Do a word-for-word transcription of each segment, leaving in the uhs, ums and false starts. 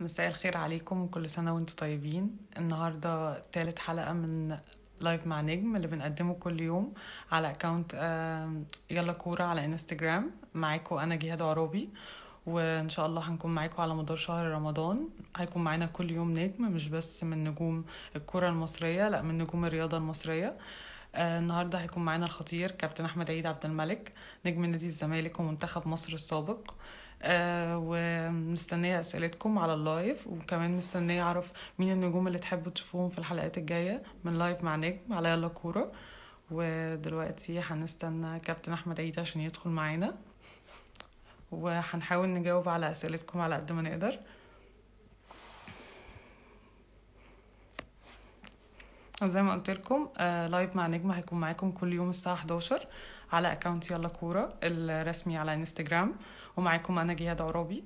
مساء الخير عليكم وكل سنة وانتم طيبين. النهاردة ثالث حلقة من لايف مع نجم اللي بنقدمه كل يوم على اكاونت يلا كورة على انستجرام. معاكم انا جهاد عرابي، وان شاء الله هنكون معاكم على مدار شهر رمضان. هيكون معانا كل يوم نجم، مش بس من نجوم الكرة المصرية، لا من نجوم الرياضة المصرية. النهاردة هيكون معانا الخطير كابتن احمد عيد عبد الملك، نجم نادي الزمالك ومنتخب مصر السابق. أه ومستنية أسئلتكم على اللايف، وكمان مستنية أعرف مين النجوم اللي تحبوا تشوفوهم في الحلقات الجاية من لايف مع نجم على يلا كورة. ودلوقتي هنستنى كابتن أحمد عيد عشان يدخل معانا، وهنحاول نجاوب على أسئلتكم على قد ما نقدر. زي ما قلت لكم آه لايف مع نجم هيكون معاكم كل يوم الساعة الحادية عشرة على اكاونت يلا كورة الرسمي على انستجرام، ومعاكم انا جهاد عرابي.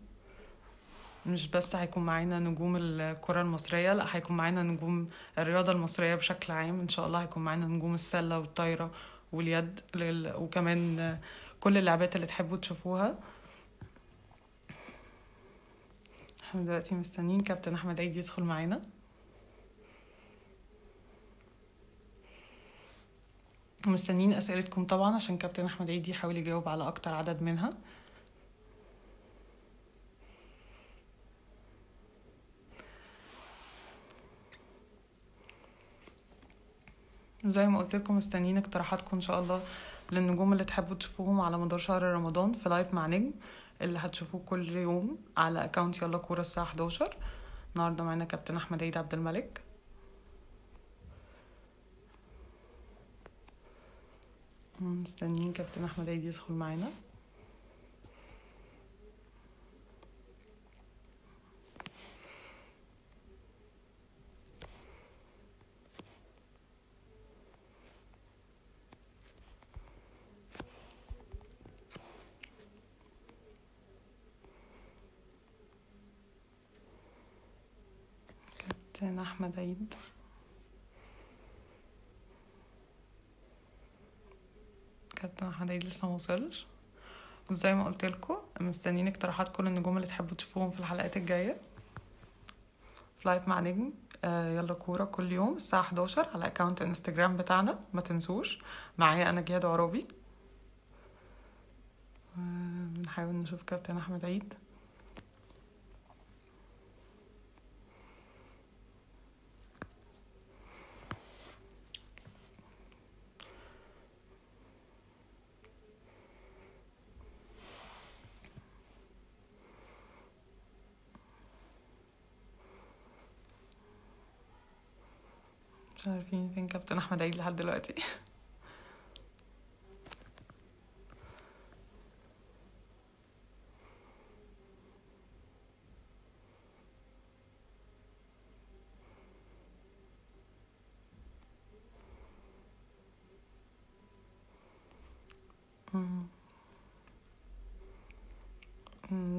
مش بس هيكون معانا نجوم الكرة المصرية، لا هيكون معانا نجوم الرياضة المصرية بشكل عام. ان شاء الله هيكون معانا نجوم السلة والطايرة واليد لل... وكمان كل اللعبات اللي تحبوا تشوفوها. احنا دلوقتي مستنيين كابتن احمد عيد يدخل معانا. مستنيين اسئلتكم طبعا عشان كابتن احمد عيد يحاول يجاوب على اكتر عدد منها. زي ما قلت لكم مستنيين اقتراحاتكم ان شاء الله للنجوم اللي تحبوا تشوفوهم على مدار شهر رمضان في لايف مع نجم اللي هتشوفوه كل يوم على اكاونت يلا كوره الساعه الحادية عشرة. النهارده معانا كابتن احمد عيد عبد الملك. مستنيين كابتن احمد عيد يدخل معانا. كابتن احمد عيد كابتن احمد عيد لسه موصلش. وزي ما قلت لكم مستنيين اقتراحات كل النجوم اللي تحبوا تشوفوهم في الحلقات الجايه في لايف مع نجم آه يلا كوره كل يوم الساعه الحادية عشرة على اكاونت انستجرام بتاعنا. ما تنسوش معايا انا جهاد عرابي. بنحاول نشوف كابتن احمد عيد. مش عارفين فين كابتن احمد عيد لحد دلوقتي.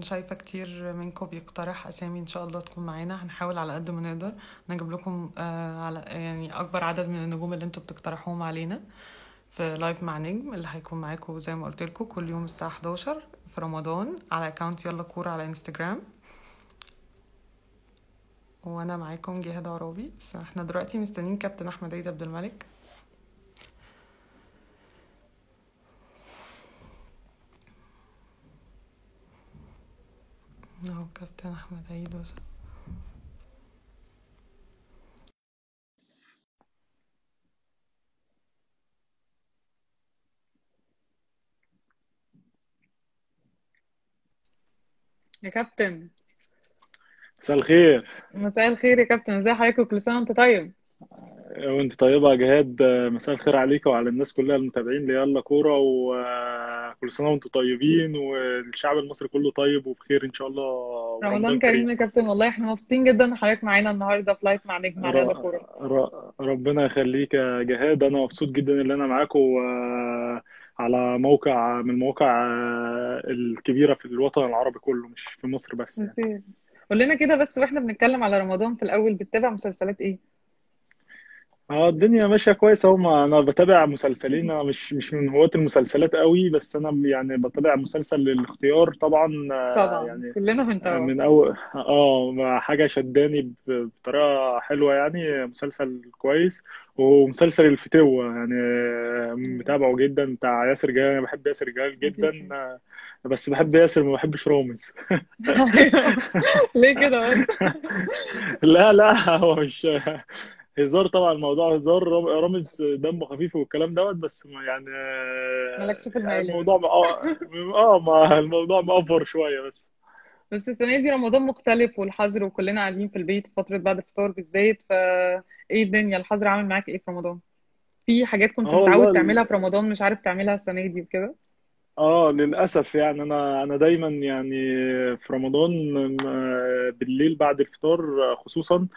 شايفة كتير منكم بيقترح أسامي، إن شاء الله تكون معانا. هنحاول على قد ما نقدر نجيب لكم آه على يعني أكبر عدد من النجوم اللي انتوا بتقترحوهم علينا في لايف مع نجم اللي هيكون معاكم زي ما قلت لكم كل يوم الساعة الحادية عشرة في رمضان على أكاونت يلا كورة على انستجرام. وأنا معاكم جهاد عرابي. بس احنا دلوقتي مستنيين كابتن أحمد عيد عبد الملك. اهو كابتن احمد عيد وصل. يا كابتن مساء الخير. مساء الخير يا كابتن، ازي حضرتك وكل سنه وانت طيب. وانت طيبه يا جهاد، مساء الخير عليك وعلى الناس كلها المتابعين ليلا كوره، وكل سنه وانتم طيبين والشعب المصري كله طيب وبخير ان شاء الله. رمضان كريم يا كابتن. والله احنا مبسوطين جدا ان حضرتك معانا النهارده في لايف مع نجم على يلا كوره. ربنا يخليك يا جهاد، انا مبسوط جدا ان انا معاكم على موقع من المواقع الكبيره في الوطن العربي كله، مش في مصر بس يعني. قول لنا كده بس واحنا بنتكلم على رمضان في الاول، بتتابع مسلسلات ايه؟ اه الدنيا ماشيه كويس اهو. ما انا بتابع مسلسلين، انا مش مش من هواة المسلسلات قوي، بس انا يعني بتابع مسلسل الاختيار طبعا. آه، طبعا يعني كلنا آه، بنتابعه. من اول اه ما حاجه شداني ب- بطريقه حلوه يعني، مسلسل كويس. ومسلسل الفتوه يعني آه، متابعه جدا بتاع ياسر جلال. انا بحب ياسر جلال جدا، آه، بس بحب ياسر، ما بحبش رامز. ايوه ليه كده بس؟ لا لا هو مش هزار طبعا، الموضوع هزار. رام- رامز دمه خفيف والكلام دوت، بس ما يعني مالكش في يعني المقالب. الموضوع اه اه ما الموضوع مأفور شويه بس. بس السنة دي رمضان مختلف والحظر، وكلنا قاعدين في البيت فترة بعد الفطار بالذات. فا ايه الدنيا، الحظر عامل معاك ايه في رمضان؟ في حاجات كنت اه متعود والله تعملها ال- في رمضان مش عارف تعملها السنة دي وكده؟ اه للاسف يعني انا انا دايما يعني في رمضان آه، بالليل بعد الفطار آه، خصوصا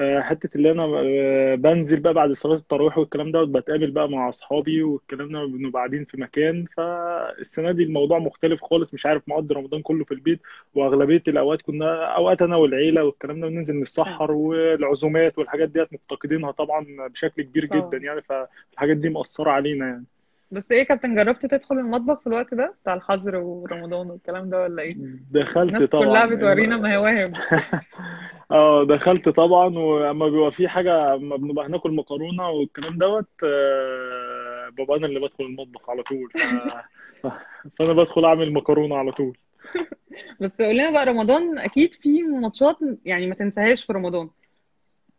آه، حته اللي انا آه، بنزل بقى بعد صلاه التراويح والكلام ده، بتقابل بقى مع اصحابي والكلام ده، بنبقى قاعدين في مكان. فالسنه دي الموضوع مختلف خالص، مش عارف، مقضي رمضان كله في البيت، واغلبيه الاوقات كنا اوقات انا والعيله والكلام ده بننزل نتسحر، اه والعزومات والحاجات ديت مفتقدينها طبعا بشكل كبير جدا طبعا. يعني. فالحاجات دي مأثره علينا يعني. بس ايه يا كابتن، جربت تدخل المطبخ في الوقت ده بتاع الحظر ورمضان والكلام ده ولا ايه؟ دخلت الناس كلها طبعا بتورينا ما هي وهم. اه دخلت طبعا، واما بيبقى في حاجه، اما بنبقى هناكل مكرونه والكلام دوت آه، ببقى انا اللي بدخل المطبخ على طول. ف... فانا بدخل اعمل مكرونه على طول. بس قول لنا بقى، رمضان اكيد في ماتشات يعني ما تنساهاش في رمضان.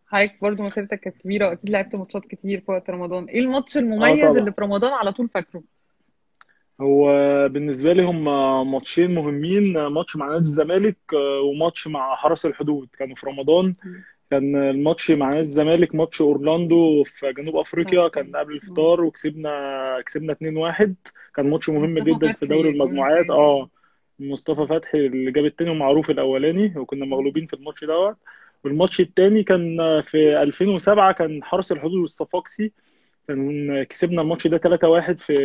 حضرتك برضو مسيرتك كانت كبيرة واكيد لعبت ماتشات كتير في وقت رمضان. ايه الماتش اه المميز اللي طبعا في رمضان على طول فاكره؟ هو بالنسبه لي هم ماتشين مهمين، ماتش مع نادي الزمالك آه، وماتش مع حرس الحدود. كانوا في رمضان. كان الماتش مع نادي الزمالك ماتش اورلاندو في جنوب افريقيا، كان قبل آه. الفطار، وكسبنا كسبنا اتنين واحد. كان ماتش مهم مصطفى جدا في دوري فتحي جون المجموعات. التاني. اه مصطفى فتحي اللي جاب التاني ومعروف الاولاني، وكنا مغلوبين في الماتش دوت. والماتش التاني كان في ألفين وسبعة، كان حرس الحدود والصفاقسي، كان كسبنا الماتش ده ثلاثة واحد في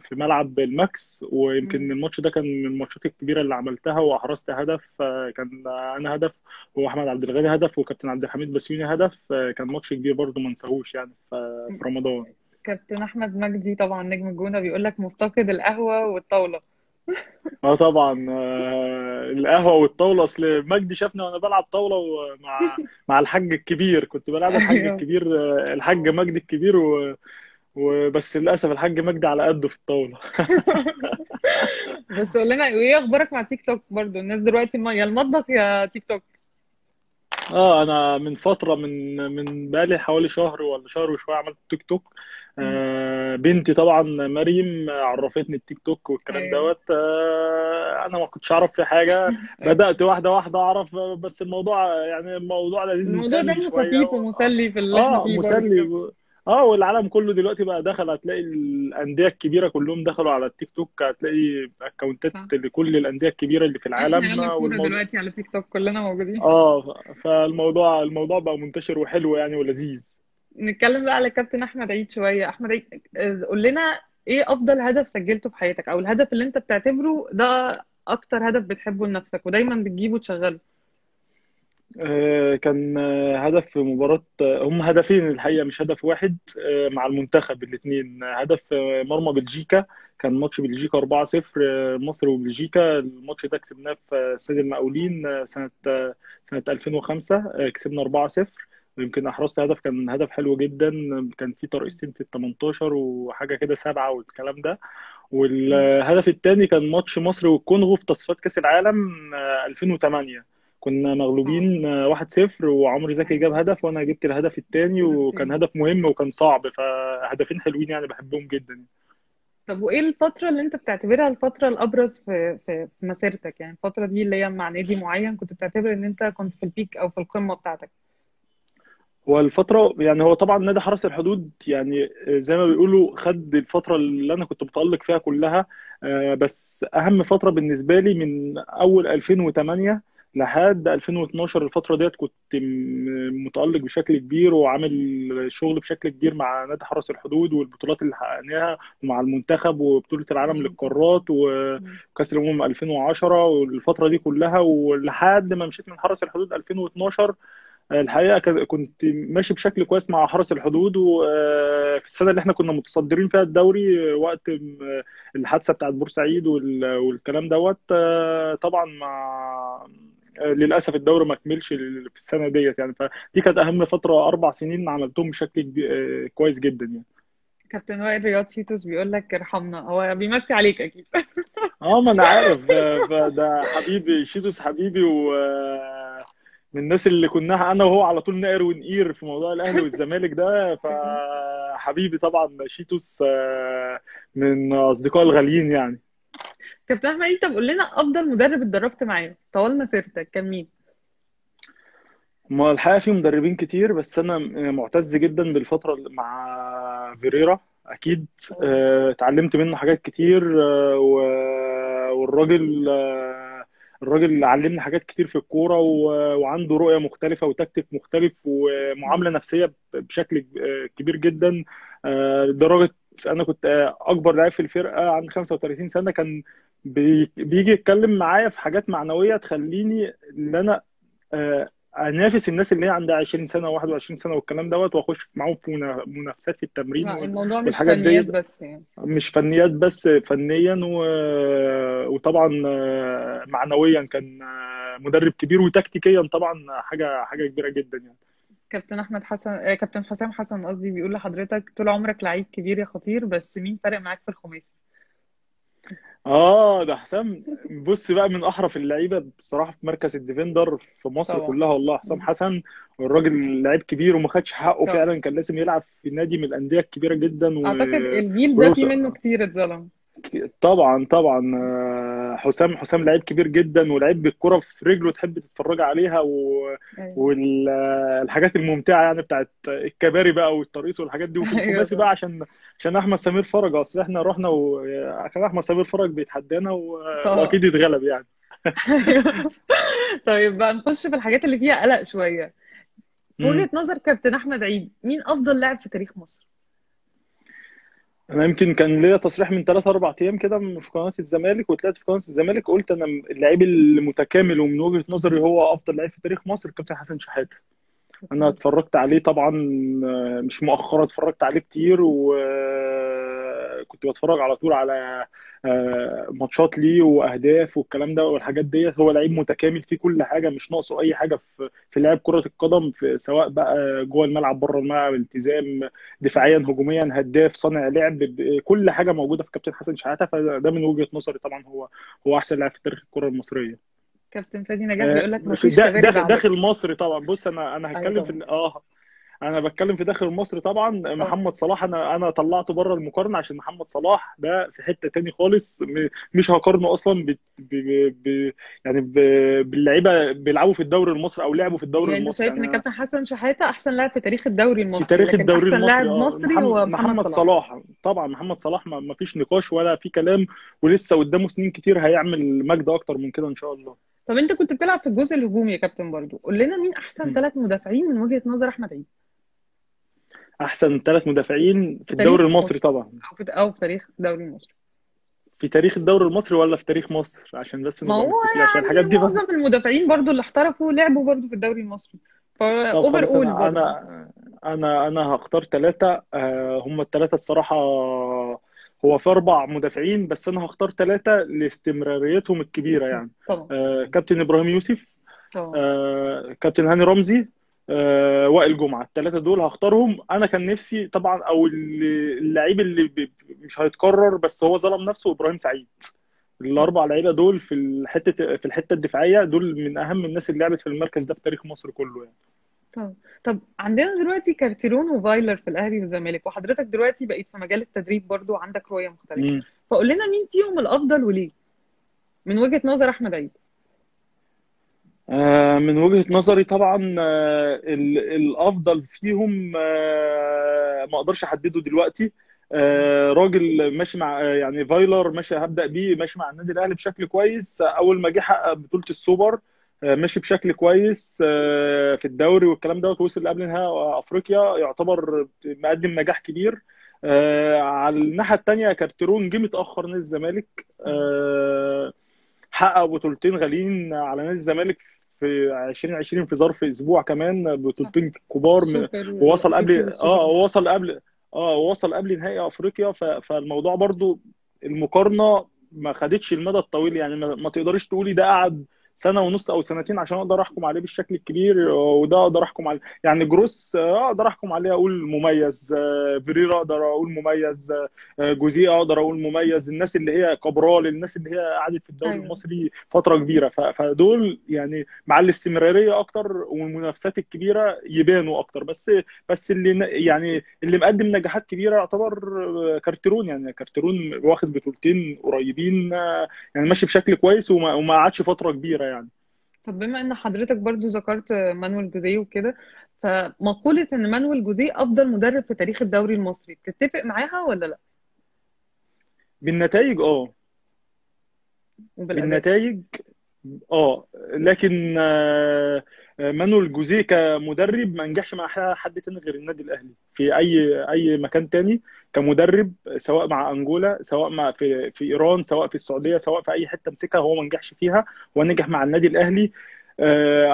في ملعب الماكس. ويمكن مم. الماتش ده كان من الماتشات الكبيره اللي عملتها، واحرزت هدف آه، كان انا هدف، واحمد عبد الغني هدف، وكابتن عبد الحميد بسيوني هدف. آه، كان ماتش كبير برضه ما نساهوش يعني في في رمضان. كابتن احمد مجدي طبعا نجم الجونة بيقول لك مفتقد القهوة والطاولة. اه طبعا آه، القهوه والطاوله، اصل مجدي شافني وانا بلعب طاوله ومع مع الحاج الكبير. كنت بلعب الحاج ايوه الكبير آه، الحاج مجدي الكبير و... وبس للاسف الحاج مجدي على قده في الطاوله. بس قول لنا ايه اخبارك مع تيك توك؟ برضو الناس دلوقتي ما يا المطبخ يا تيك توك. اه انا من فتره، من من بقالي حوالي شهر ولا شهر وشويه، عملت تيك توك. مم. آه بنتي طبعا مريم آه، عرفتني التيك توك والكلام ايوه دوت. آه انا ما كنتش اعرف في حاجه، ايوه بدات واحده واحده اعرف. آه، بس الموضوع آه، يعني الموضوع لذيذ الموضوع مسلي دمه شويه خفيف و... ومسلي في اللي احنا اه فيه برضو مسلي كده. و... اه والعالم كله دلوقتي بقى دخل. هتلاقي الانديه الكبيره كلهم دخلوا على التيك توك، هتلاقي اكونتات صح، لكل الانديه الكبيره اللي في احنا العالم. يلا آه، كورة والموضوع دلوقتي على تيك توك كلنا موجودين. اه فالموضوع الموضوع بقى منتشر وحلو يعني ولذيذ. نتكلم بقى على كابتن احمد عيد شويه. احمد عيد آه، قول لنا ايه افضل هدف سجلته في حياتك، او الهدف اللي انت بتعتبره ده اكتر هدف بتحبه لنفسك ودايما بتجيبه وتشغله. آه، كان آه، هدف في مباراة، آه، هم هدفين الحقيقة مش هدف واحد، آه، مع المنتخب الاثنين. هدف آه، مرمى بلجيكا، كان ماتش بلجيكا أربعة صفر آه، مصر وبلجيكا. الماتش ده كسبناه في آه، استاد المقاولين آه، سنة آه، سنة ألفين وخمسة. آه، كسبنا أربعة صفر. يمكن أحرزت هدف، كان هدف حلو جدا. كان فيه ترقيصتين في ال تمنتاشر وحاجة كده سبعة والكلام ده. مم. والهدف الثاني كان ماتش مصر والكونغو في تصفيات كأس العالم آه، ألفين وتمانية. كنا اه مغلوبين آه، واحد صفر، وعمرو زكي جاب هدف وانا جبت الهدف الثاني، الهدف وكان التاني. هدف مهم وكان صعب. فهدفين حلوين يعني، بحبهم جدا. طب وايه الفترة اللي انت بتعتبرها الفترة الابرز في في في مسيرتك، يعني الفترة دي اللي هي مع نادي معين كنت بتعتبر ان انت كنت في البيك او في القمة بتاعتك؟ والفترة يعني هو طبعا نادي حرس الحدود يعني زي ما بيقولوا خد الفترة اللي أنا كنت متألق فيها كلها. آه، بس أهم فترة بالنسبة لي من أول ألفين وتمانية لحد ألفين واتناشر. الفترة ديت كنت م- متألق بشكل كبير، وعامل شغل بشكل كبير مع نادي حرس الحدود، والبطولات اللي حققناها مع المنتخب، وبطولة العالم مم. للقارات، مم. وكأس الأمم ألفين وعشرة، والفترة دي كلها. ولحد ما مشيت من حرس الحدود ألفين واتناشر الحقيقه كنت ماشي بشكل كويس مع حرس الحدود، وفي السنه اللي احنا كنا متصدرين فيها الدوري وقت الحادثه بتاعت بورسعيد والكلام دوت، طبعا مع للاسف الدوري ما كملش في السنه ديت يعني. فدي كانت اهم فتره، اربع سنين عملتهم بشكل كويس جدا يعني. كابتن وائل رياض شيتوس بيقول لك ارحمنا، هو بيمسي عليك اكيد. اه ما انا عارف، ده حبيبي شيتوس حبيبي، و من الناس اللي كنا انا وهو على طول نقر ونقير في موضوع الاهلي والزمالك ده، فحبيبي طبعا شيتوس من اصدقاء الغاليين يعني. كابتن احمد انت بتقول لنا افضل مدرب اتدربت معاه طوال مسيرتك كان مين؟ ما الحقيقه في مدربين كتير، بس انا معتز جدا بالفتره مع فريرا اكيد. أه، اتعلمت منه حاجات كتير، أه، والراجل أه، الراجل علمني حاجات كتير في الكوره، وعنده رؤيه مختلفه وتكتيك مختلف ومعامله نفسيه بشكل كبير جدا، لدرجه انا كنت اكبر لاعب في الفرقه عندي خمسة وثلاثين سنه، كان بيجي يتكلم معايا في حاجات معنويه تخليني ان انا انافس الناس اللي هي عندها عشرين سنه وواحد وعشرين سنه والكلام دوت، واخش معاهم في منافسات في التمرين. الموضوع مش فنيات بس يعني، مش فنيات بس، فنيا و... وطبعا معنويا كان مدرب كبير، وتكتيكيا طبعا حاجه حاجه كبيره جدا يعني. كابتن احمد حسن كابتن حسام حسن قصدي بيقول لحضرتك طول عمرك لعيب كبير يا خطير، بس مين فارق معاك في الخماسي؟ اه ده حسام، بص بقى من احرف اللعيبه بصراحه في مركز الديفندر في مصر طبعا كلها والله حسام حسن. والراجل لعيب كبير وما خدش حقه طبعا. فعلا كان لازم يلعب في نادي من الانديه الكبيره جدا، و... اعتقد الجيل ده في منه كتير اتظلم طبعا طبعا. حسام حسام لعيب كبير جدا، ولعيب بالكره في رجله تحب تتفرج عليها، و... أيوة. والحاجات الممتعه يعني بتاعت الكباري بقى والترقيص والحاجات دي. وفي الخماسي بقى عشان عشان احمد سمير فرج، اصل احنا رحنا وكان احمد سمير فرج بيتحدانا و... واكيد يتغلب يعني. طيب بقى نخش في الحاجات اللي فيها قلق شويه. في وجهه نظر كابتن احمد عيد مين افضل لاعب في تاريخ مصر؟ انا يمكن كان ليا تصريح من ثلاث اربع ايام كده في قناه الزمالك، وطلعت في قناه الزمالك قلت انا اللعيب المتكامل ومن وجهه نظري هو افضل لعيب في تاريخ مصر الكابتن حسن شحاتة. انا اتفرجت عليه طبعا مش مؤخرا، اتفرجت عليه كتير، وكنت بتفرج على طول على ماتشات ليه واهداف والكلام ده والحاجات ديت. هو لعيب متكامل فيه كل حاجه، مش ناقصه اي حاجه في في لعب كره القدم، في سواء بقى جوه الملعب بره الملعب، التزام دفاعيا هجوميا، هداف، صانع لعب، كل حاجه موجوده في كابتن حسن شحاته. فده من وجهه نظري طبعا هو هو احسن لاعب في تاريخ الكره المصريه. كابتن فادي نجاح بيقول لك مفيش كبير داخل, داخل مصر طبعا. بص انا انا هتكلم أيوة. في اه انا بتكلم في داخل مصر طبعا. أوه. محمد صلاح انا انا طلعته بره المقارنه، عشان محمد صلاح ده في حته تاني خالص، مش هقارنه اصلا ب... ب... ب... يعني ب... باللعيبه بيلعبوا في الدوري المصري او لعبوا في الدوري يعني المصري. يعني شايف ان كابتن حسن شحاته احسن لاعب في تاريخ الدوري المصري؟ في تاريخ الدوري المصري احسن لاعب مصري هو محمد صلاح طبعا. محمد صلاح ما فيش نقاش ولا في كلام، ولسه قدامه سنين كتير هيعمل مجد اكتر من كده ان شاء الله. طب انت كنت بتلعب في الجزء الهجومي يا كابتن برضو، قول لنا مين احسن ثلاث مدافعين من وجهه نظر احمد عيد؟ احسن ثلاث مدافعين في الدوري المصري طبعا او في او في تاريخ الدوري المصري؟ في تاريخ الدوري المصري ولا في تاريخ مصر؟ عشان بس ما هو عشان الحاجات دي معظم المدافعين برضو اللي احترفوا لعبوا برضو في الدوري المصري. فاوفر اول انا انا انا, أنا هختار ثلاثه، هم الثلاثه الصراحه. هو في اربع مدافعين بس انا هختار ثلاثه لاستمراريتهم الكبيره يعني. طبعا. آه كابتن ابراهيم يوسف، آه كابتن هاني رمزي، آه وائل جمعه. الثلاثه دول هختارهم. انا كان نفسي طبعا او اللعيب اللي مش هيتكرر بس هو ظلم نفسه ابراهيم سعيد. الاربع لعيبه دول في الحته في الحته الدفاعيه دول من اهم الناس اللي لعبت في المركز ده في تاريخ مصر كله يعني. طب طب عندنا دلوقتي كارتيرون وفايلر في الاهلي والزمالك، وحضرتك دلوقتي بقيت في مجال التدريب برضو وعندك رؤيه مختلفه، فقول لنا مين فيهم الافضل وليه من وجهه نظر احمد عيد؟ آه من وجهه نظري طبعا آه الافضل فيهم آه ما اقدرش احدده دلوقتي. آه راجل ماشي مع آه يعني فايلر ماشي هبدا بيه ماشي مع النادي الاهلي بشكل كويس، اول ما جه حقق بطوله السوبر ماشي بشكل كويس في الدوري والكلام دوت، وصل قبل نهائي افريقيا يعتبر مقدم نجاح كبير. على الناحيه الثانيه كارتيرون جه متاخر نادي الزمالك، حقق بطولتين غاليين على نادي الزمالك في ألفين وعشرين في ظرف اسبوع كمان بطولتين كبار، ووصل قبل اه وصل قبل اه وصل قبل نهائي افريقيا. فالموضوع برضو المقارنه ما خدتش المدى الطويل، يعني ما تقدريش تقولي ده قعد سنه ونص او سنتين عشان اقدر احكم عليه بالشكل الكبير، وده اقدر احكم عليه. يعني جروس اقدر احكم عليه اقول مميز، فريرا اقدر اقول مميز، جوزيه اقدر اقول مميز، الناس اللي هي كبرال، الناس اللي هي قعدت في الدوري المصري فتره كبيره، فدول يعني مع الاستمراريه اكتر والمنافسات الكبيره يبانوا اكتر. بس بس اللي يعني اللي مقدم نجاحات كبيره يعتبر كارتيرون، يعني كارتيرون واخد بطولتين قريبين، يعني ماشي بشكل كويس وما قعدش فتره كبيره يعني. طب بما ان حضرتك برضو ذكرت مانويل جوزيه وكده، فمقوله ان مانويل جوزيه افضل مدرب في تاريخ الدوري المصري، بتتفق معاها ولا لا؟ بالنتائج اه بالنتائج اه لكن مانويل جوزيه كمدرب ما نجحش مع حد تاني غير النادي الاهلي في اي اي مكان تاني كمدرب، سواء مع انجولا، سواء مع في في ايران، سواء في السعوديه، سواء في اي حته مسكها هو ما نجحش فيها، ونجح مع النادي الاهلي.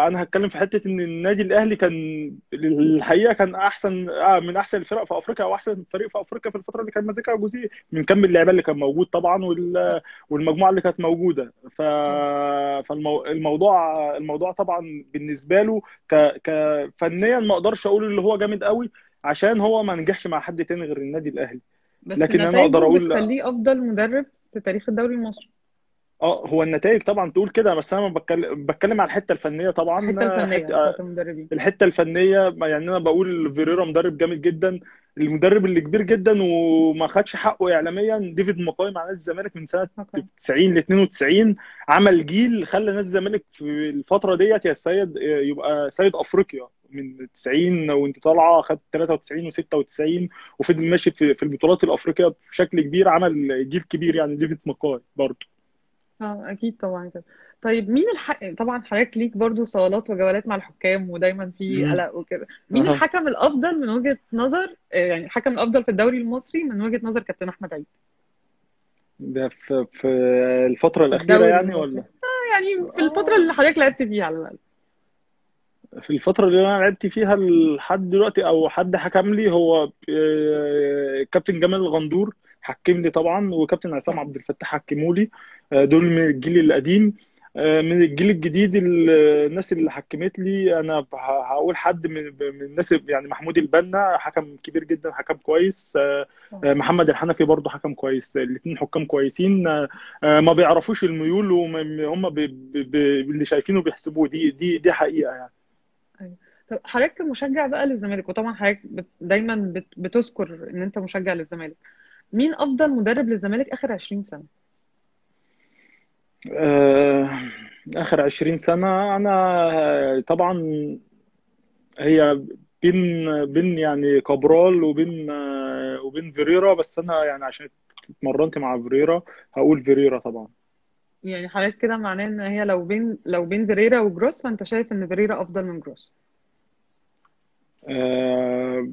انا هتكلم في حته ان النادي الاهلي كان الحقيقه كان احسن من احسن الفرق في افريقيا، او احسن فريق في افريقيا في الفتره اللي كان ماسكها جوزيه، من كم اللعيبه اللي كان موجود طبعا والمجموعه اللي كانت موجوده. ف فالموضوع الموضوع طبعا بالنسبه له كفنيا ما اقدرش اقول اللي هو جامد قوي عشان هو ما نجحش مع حد تاني غير النادي الاهلي، بس لكن انا اقدر اقول بتخليه افضل مدرب في تاريخ الدوري المصري. اه هو النتائج طبعا تقول كده، بس انا بتكلم بتكلم على الحته الفنيه طبعا. الحته الفنيه بتاعت المدربين، الحته الفنيه يعني انا بقول فيريرا مدرب جامد جدا، المدرب اللي كبير جدا وما خدش حقه اعلاميا ديفيد مقاي مع نادي الزمالك من سنه تسعين ل اتنين وتسعين، عمل جيل خلى نادي الزمالك في الفتره ديت يا سيد يبقى سيد افريقيا من تسعين وانت طالعه، خد تلاتة وتسعين و96 وفضل ماشي في البطولات الافريقيه بشكل كبير، عمل جيل كبير يعني ديفيد مقاي برضه. اه اكيد طبعا كده. طيب مين الحق طبعا حضرتك ليك برضو صوالات وجولات مع الحكام ودايما في قلق وكده، مين الحكم الافضل من وجهه نظر، يعني الحكم الافضل في الدوري المصري من وجهه نظر كابتن احمد عيد؟ ده في في الفتره الاخيره يعني ولا؟ اه يعني في الفتره اللي حضرتك لعبت فيها على الاقل. في الفتره اللي انا لعبت فيها لحد دلوقتي او حد حكم لي هو كابتن جمال الغندور حكم لي طبعا، وكابتن عصام عبد الفتاح حكموا لي، دول من الجيل القديم. من الجيل الجديد الناس اللي حكمت لي انا هقول حد من الناس، يعني محمود البنا حكم كبير جدا، حكم كويس، محمد الحنفي برضه حكم كويس، الاثنين حكام كويسين ما بيعرفوش الميول وهم اللي شايفينه بيحسبوه، دي دي دي حقيقه يعني. طب حضرتك مشجع بقى للزمالك، وطبعا حضرتك دايما بتذكر ان انت مشجع للزمالك، مين افضل مدرب للزمالك اخر عشرين سنه؟ اخر عشرين سنه انا طبعا هي بين بين يعني كابرال وبين وبين فيريرا، بس انا يعني عشان اتمرنت مع فيريرا هقول فيريرا طبعا. يعني حضرتك كده معناه ان هي لو بين لو بين فيريرا وجروس فانت شايف ان فيريرا افضل من جروس؟ أه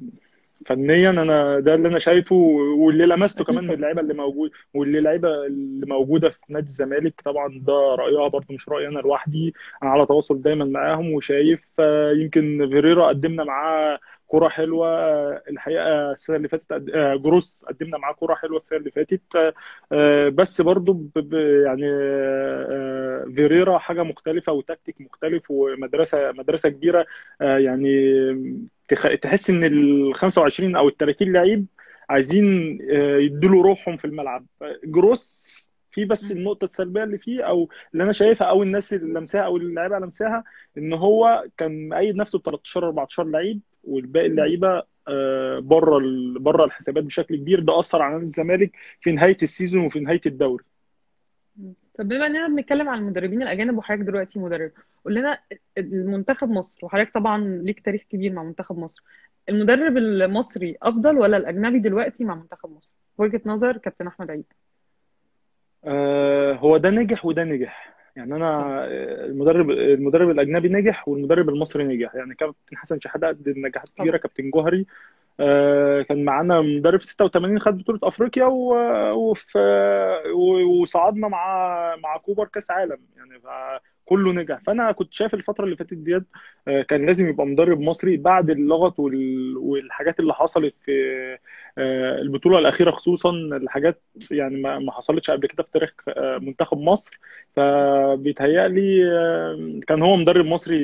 فنيا انا ده اللي انا شايفه واللي لمسته كمان من اللعيبه اللي موجود واللي اللعيبه اللي موجوده في نادي الزمالك طبعا، ده رايها برضه مش رايي انا لوحدي، انا على تواصل دايما معاهم وشايف يمكن فيريرا قدمنا معاه كرة حلوة الحقيقة السنة اللي فاتت، جروس قدمنا معاه كرة حلوة السنة اللي فاتت، بس برضه يعني فيريرا حاجة مختلفة وتكتيك مختلف ومدرسة مدرسة كبيرة، يعني تحس إن ال خمسة وعشرين أو ال تلاتين لعيب عايزين يدوا روحهم في الملعب. جروس في بس النقطة السلبية اللي فيه أو اللي أنا شايفها أو الناس اللي لمساها أو اللعيبة لمساها، إن هو كان مقيد نفسه ب تلتاشر اربعتاشر لعيب والباقي اللعيبه بره بره الحسابات بشكل كبير، ده اثر على نادي الزمالك في نهايه السيزون وفي نهايه الدوري. طب بما اننا بنتكلم عن المدربين الاجانب وحضرتك دلوقتي مدرب، قول لنا منتخب مصر، وحضرتك طبعا ليك تاريخ كبير مع منتخب مصر، المدرب المصري افضل ولا الاجنبي دلوقتي مع منتخب مصر؟ وجهه نظر كابتن احمد عيد. أه هو ده نجح وده نجح، يعني انا المدرب المدرب الاجنبي نجح والمدرب المصري نجح، يعني كابتن حسن شحاتة قدم نجاحات كبيره، كابتن جوهري كان معانا مدرب في ستة وتمانين خد بطوله افريقيا وصعدنا مع مع كوبر كاس عالم، يعني كله نجح. فانا كنت شايف الفتره اللي فاتت ديت كان لازم يبقى مدرب مصري بعد اللغط والحاجات اللي حصلت في البطوله الاخيره، خصوصا الحاجات يعني ما حصلتش قبل كده في تاريخ منتخب مصر. فبيتهيألي كان هو مدرب مصري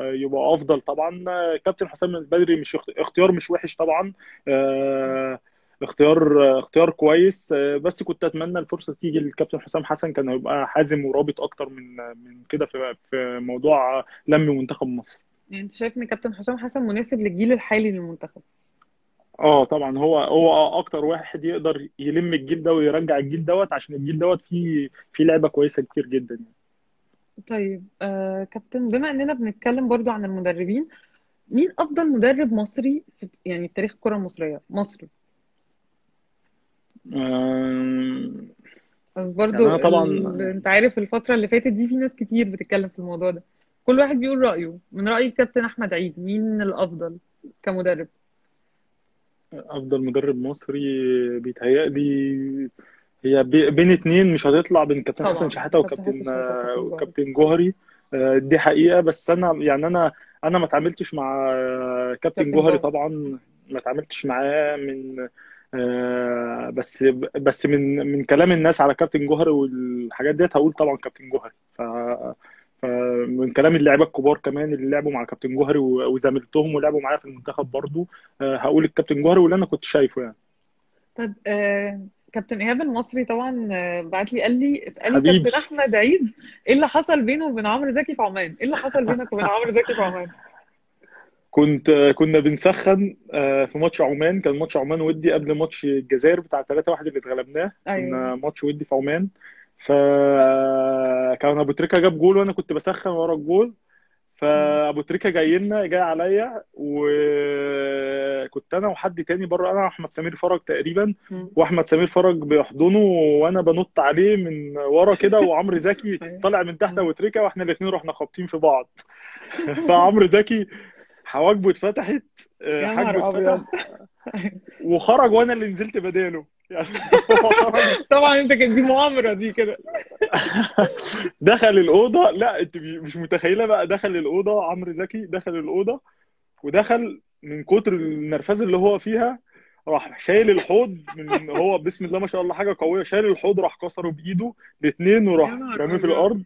يبقى افضل. طبعا كابتن حسام البدري مش اختيار مش وحش، طبعا اختيار اختيار كويس، بس كنت اتمنى الفرصه تيجي للكابتن حسام حسن، كان هيبقى حازم ورابط اكتر من من كده في في موضوع لم منتخب مصر. يعني انت شايف ان كابتن حسام حسن مناسب للجيل الحالي للمنتخب؟ اه طبعا هو هو اكتر واحد يقدر يلم الجيل ده ويرجع الجيل دوت، عشان الجيل دوت فيه فيه لعبه كويسه كتير جدا يعني. طيب آه كابتن، بما اننا بنتكلم برضو عن المدربين، مين افضل مدرب مصري في يعني في تاريخ الكره المصريه مصري؟ امم برضه يعني طبعا ال... انت عارف الفتره اللي فاتت دي في ناس كتير بتتكلم في الموضوع ده، كل واحد بيقول رايه. من راي الكابتن احمد عيد مين الافضل كمدرب؟ افضل مدرب مصري بيتهيألي هي بين اتنين مش هتطلع، بين كابتن حسن شحاتة وكابتن وكابتن جوهري، دي حقيقه. بس انا يعني انا انا ما اتعاملتش مع كابتن جوهري، طبعا ما اتعاملتش معاه من آه بس بس من من كلام الناس على كابتن جوهري والحاجات ديت هقول طبعا كابتن جوهري. ف فمن كلام اللاعيبه الكبار كمان اللي لعبوا مع كابتن جوهري وزميلتهم ولعبوا معايا في المنتخب برضو آه هقول الكابتن جوهري واللي انا كنت شايفه يعني. طب آه كابتن ايهاب المصري طبعا بعت لي قال لي اسالي كابتن احمد عيد ايه اللي حصل بينه وبين عمرو زكي في عمان؟ ايه اللي حصل بينك وبين عمرو زكي في عمان؟ كنت كنا بنسخن في ماتش عمان، كان ماتش عمان ودي قبل ماتش الجزائر بتاع ثلاثة واحد اللي اتغلبناه. أيوة. كنا ماتش ودي في عمان، فكان ابو تريكا جاب جول وانا كنت بسخن ورا الجول، فابو تريكا جاي لنا جاي عليا، وكنت انا وحد تاني بره، انا واحمد سمير فرج تقريبا، واحمد سمير فرج بيحضنه وانا بنط عليه من ورا كده، وعمرو زكي طالع من تحت ابو تريكا واحنا الاثنين رحنا خابطين في بعض. فعمرو زكي حواجبه اتفتحت، حاجبه اتفتح وخرج وانا اللي نزلت بداله يعني. طبعا انت كانت دي مؤامره دي كده. دخل الاوضه، لا انت مش متخيله بقى، دخل الاوضه عمرو زكي، دخل الاوضه ودخل من كتر النرفزه اللي هو فيها راح شايل الحوض من هو بسم الله ما شاء الله حاجه قويه، شايل الحوض راح كسره بايده الاثنين وراح رميه في الارض.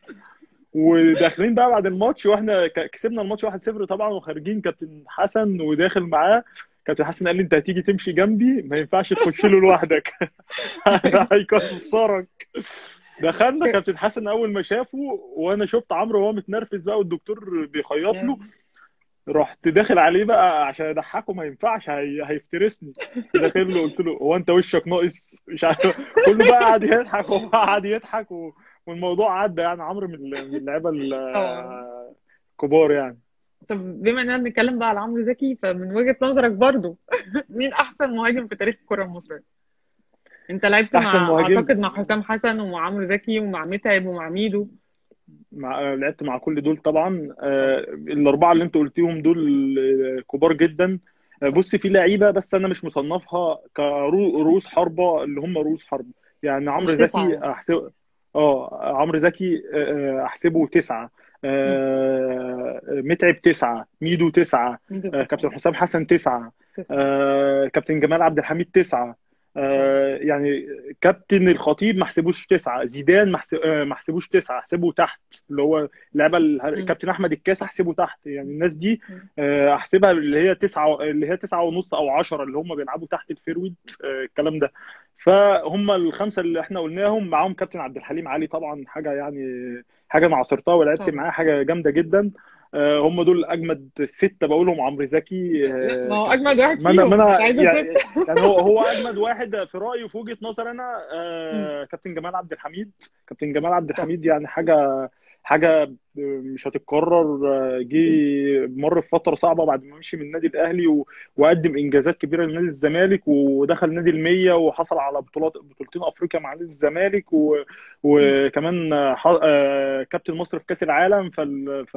وداخلين بقى بعد الماتش واحنا كسبنا الماتش واحد صفر طبعا، وخارجين كابتن حسن وداخل معاه كابتن حسن قال لي انت هتيجي تمشي جنبي ما ينفعش تخش له لوحدك هيكسرك. دخلنا كابتن حسن اول ما شافه وانا شفت عمرو وهو متنرفز بقى والدكتور بيخيط له، رحت داخل عليه بقى عشان اضحكه ما ينفعش هيفترسني، داخل له قلت له هو انت وشك ناقص مش عارف، كله بقى قعد يضحك وهو قعد يضحك و... والموضوع عدى يعني. عمرو من اللعيبه الكبار يعني. طب بما اننا بنتكلم بقى على عمرو زكي، فمن وجهه نظرك برضه مين احسن مهاجم في تاريخ الكره المصريه؟ انت لعبت مع اعتقد مع حسام حسن ومع عمرو زكي ومع متعب ومع ميدو. مع... لعبت مع كل دول طبعا. آه... الاربعه اللي انت قلتيهم دول كبار جدا. آه بص في لعيبه بس انا مش مصنفها كرؤوس حربه اللي هم رؤوس حربه يعني. عمرو زكي احسب اه عمرو زكي احسبه تسعه، أه متعب تسعه، ميدو تسعه، أه كابتن حسام حسن تسعه، أه كابتن جمال عبد الحميد تسعه، أه يعني كابتن الخطيب ما حسبوش تسعه، زيدان ما حسبوش تسعه، حسبه تحت اللي هو اللعبه كابتن احمد الكاس احسبه تحت يعني. الناس دي احسبها اللي هي تسعه اللي هي تسعه ونص او عشرة اللي هم بيلعبوا تحت الفيرويد الكلام ده. فهم الخمسه اللي احنا قلناهم معاهم كابتن عبد الحليم علي طبعا، حاجه يعني حاجه انا عاصرتها ولعبت معاه حاجه جامده جدا. هم دول اجمد سته بقولهم عمرو زكي. ما هو اجمد واحد فيهم يعني, يعني هو هو اجمد واحد في رايي وفي وجهه نظر انا كابتن جمال عبد الحميد. كابتن جمال عبد الحميد يعني حاجه حاجه مش هتتكرر. جه مر في فتره صعبه بعد ما مشي من النادي الاهلي وقدم انجازات كبيره لنادي الزمالك، ودخل نادي المية وحصل على بطولات بطولتين افريقيا مع نادي الزمالك، و... وكمان كابتن مصر في كاس العالم. ف... ف...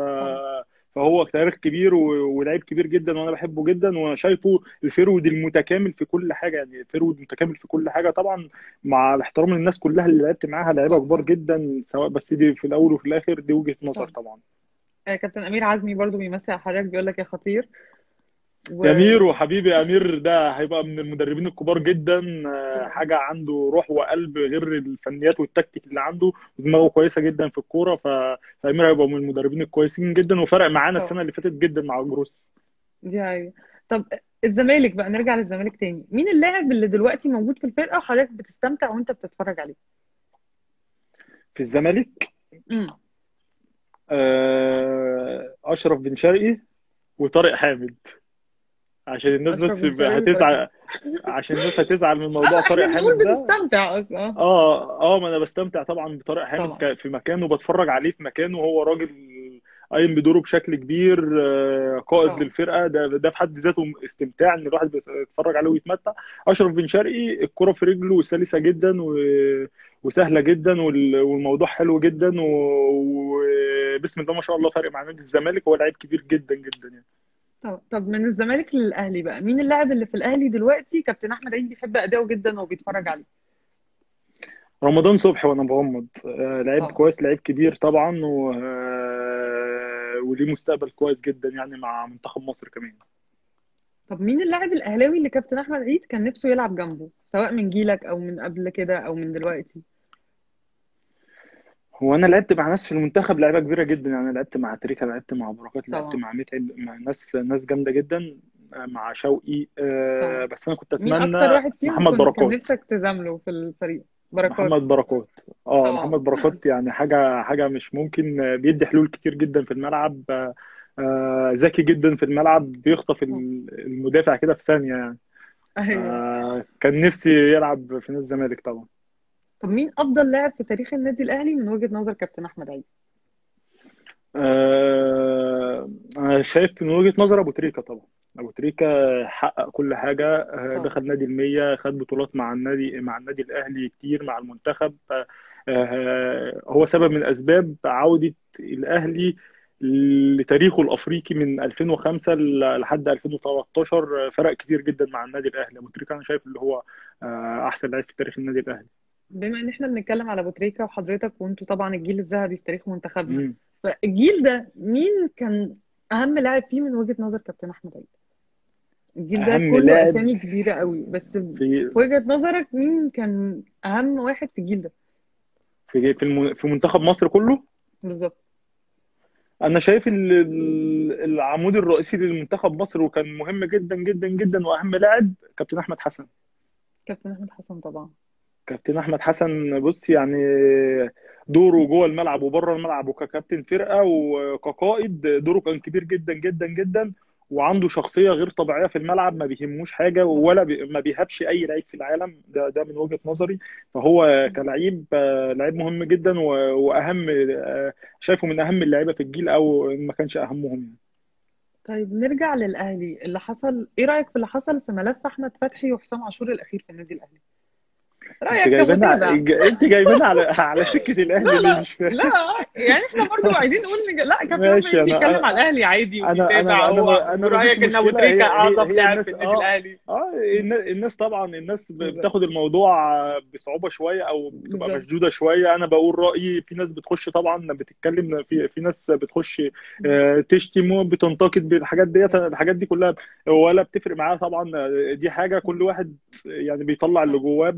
فهو تاريخ كبير ولاعيب كبير جدا وانا بحبه جدا وشايفه الفيرود المتكامل في كل حاجه، يعني الفيرود متكامل في كل حاجه طبعا مع احترام الناس كلها اللي لعبت معاها لعيبه كبار جدا سواء، بس دي في الاول وفي الاخر دي وجهه نظر طبعا. كابتن امير عزمي برضو بيمثل حضرتك بيقول لك يا خطير و... امير وحبيبي امير ده هيبقى من المدربين الكبار جدا، حاجه عنده روح وقلب غير الفنيات والتكتيك اللي عنده، دماغه كويسه جدا في الكوره، فامير هيبقى من المدربين الكويسين جدا وفرق معانا السنه اللي فاتت جدا مع جروس دي حقيقة. طب الزمالك بقى، نرجع للزمالك تاني، مين اللاعب اللي دلوقتي موجود في الفرقه وحضرتك بتستمتع وانت بتتفرج عليه في الزمالك؟ امم اشرف بن شرقي وطارق حامد، عشان الناس بس هتزعل عشان الناس هتزعل من موضوع طارق حامد ده. بتستمتع اصلا؟ اه اه ما انا بستمتع طبعا بطارق حامد طبعا. في مكانه بتفرج عليه في مكانه، هو راجل قايم بدوره بشكل كبير، قائد طبعا للفرقه، ده ده في حد ذاته استمتاع ان الواحد بيتفرج عليه ويتمتع. اشرف بن شرقي الكرة في رجله سلسه جدا و وسهله جدا والموضوع حلو جدا وبسم الله ما شاء الله فارق مع نادي الزمالك، هو لعيب كبير جدا جدا يعني. طب طب من الزمالك للاهلي بقى، مين اللاعب اللي في الاهلي دلوقتي كابتن احمد عيد بيحب اداؤه جدا وبيتفرج عليه؟ رمضان صبحي وانا بغمض، لعيب كويس، لعيب كبير طبعا و... وليه مستقبل كويس جدا يعني مع منتخب مصر كمان. طب مين اللاعب الاهلاوي اللي كابتن احمد عيد كان نفسه يلعب جنبه سواء من جيلك او من قبل كده او من دلوقتي؟ هو انا لعبت مع ناس في المنتخب لعيبه كبيره جدا يعني، لعبت مع تريكا، لعبت مع براكوت، لعبت مع متعب، مع ناس ناس جامده جدا، مع شوقي آه، بس انا كنت اتمنى مين اكتر واحد فيهم محمد براكوت كان نفسك تزامله في الفريق؟ براكوت، محمد براكوت اه طبعا. محمد براكوت يعني حاجه حاجه مش ممكن، بيدي حلول كتير جدا في الملعب آه، ذكي جدا في الملعب، بيخطف المدافع كده في ثانيه يعني آه، كان نفسي يلعب في نادي الزمالك طبعا. طب مين افضل لاعب في تاريخ النادي الاهلي من وجهه نظر كابتن احمد عيد؟ آه، انا شايف من وجهه نظر ابو تريكا طبعا. ابو تريكا حقق كل حاجه طبعا. دخل نادي المية، خد بطولات مع النادي مع النادي الاهلي كتير، مع المنتخب آه، هو سبب من اسباب عوده الاهلي لتاريخه الافريقي من ألفين وخمسة لحد ألفين وتلتاشر، فرق كتير جدا مع النادي الاهلي. ابو تريكا انا شايف اللي هو احسن لاعب في تاريخ النادي الاهلي. بما ان احنا بنتكلم على ابو تريكا وحضرتك وانتوا طبعا الجيل الذهبي في تاريخ منتخبنا، فالجيل ده مين كان اهم لاعب فيه من وجهه نظر كابتن احمد عيد؟ الجيل ده كله اسامي كبيره قوي، بس في وجهه نظرك مين كان اهم واحد في الجيل ده؟ في في في منتخب مصر كله بالظبط. انا شايف العمود الرئيسي للمنتخب مصر وكان مهم جدا جدا جدا واهم لاعب كابتن احمد حسن. كابتن احمد حسن طبعا. كابتن احمد حسن بص يعني دوره جوه الملعب وبره الملعب وككابتن فرقه وكقائد دوره كان كبير جدا جدا جدا، وعنده شخصيه غير طبيعيه في الملعب، ما بيهموش حاجه ولا بي... ما بيهابش اي لعيب في العالم، ده ده من وجهه نظري. فهو كلاعب لعيب مهم جدا و... واهم شايفه من اهم اللعيبه في الجيل او ما كانش اهمهم. طيب نرجع للاهلي، اللي حصل ايه رايك في اللي حصل في ملف احمد فتحي وحسام عاشور الاخير في النادي الاهلي؟ رايك جايبين انت جايبين على على سكه الاهلي ليه مش فاهم؟ لا يعني احنا برضه عايزين نقول نج... لا كابتن بيتكلم على الاهلي عادي وبيتابع، هو رايك ان ابو تريكه اعظم لاعب في النادي الاهلي؟ اه الناس طبعا الناس بتاخد الموضوع بصعوبه شويه او بتبقى مشدوده شويه. انا بقول رايي، في ناس بتخش طبعا بتتكلم، في في ناس بتخش تشتم بتنتقد بالحاجات ديت، الحاجات دي كلها ولا بتفرق معاها طبعا، دي حاجه كل واحد يعني بيطلع اللي جواه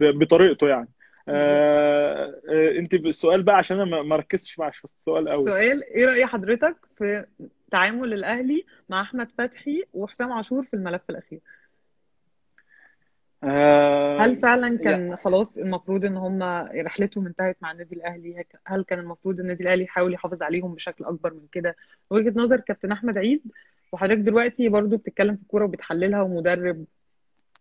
بطريقته يعني. آه انت السؤال بقى عشان انا ما ركزتش مع السؤال قوي. السؤال ايه راي حضرتك في تعامل الاهلي مع احمد فتحي وحسام عاشور في الملف الاخير؟ آه هل فعلا كان لا. خلاص المفروض ان هم رحلتهم انتهت مع النادي الاهلي؟ هل كان المفروض النادي الاهلي يحاول يحافظ عليهم بشكل اكبر من كده؟ وجهه نظر كابتن احمد عيد، وحضرتك دلوقتي برضو بتتكلم في الكوره وبتحللها ومدرب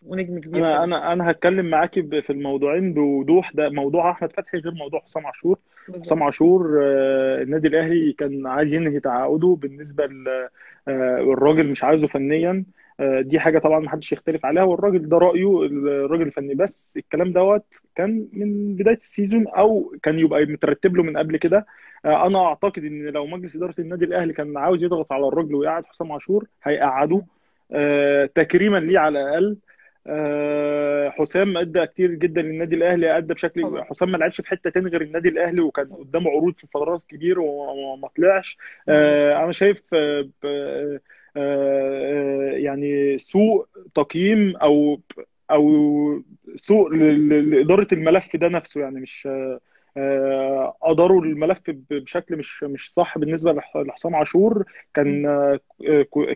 ونجم كبير. انا انا انا هتكلم معاكي في الموضوعين بوضوح، ده موضوع احمد فتحي غير موضوع حسام عاشور. حسام عاشور آه النادي الاهلي كان عايز ينهي تعاقده، بالنسبه للراجل آه مش عايزه فنيا دي حاجه طبعا ما حدش يختلف عليها، والراجل ده رايه الراجل الفني. بس الكلام دوت كان من بدايه السيزون او كان يبقى مترتب له من قبل كده. انا اعتقد ان لو مجلس اداره النادي الاهلي كان عاوز يضغط على الراجل ويقعد حسام عاشور هيقعدوه تكريما ليه على الاقل. حسام ادى كتير جدا للنادي الاهلي، ادى بشكل حسام ما لعبش في حته تاني غير النادي الاهلي، وكان قدامه عروض في فترات كبيره وما طلعش. انا شايف يعني سوء تقييم او او سوء لاداره الملف ده نفسه، يعني مش اداروا الملف بشكل مش مش صح. بالنسبه لحسام عاشور كان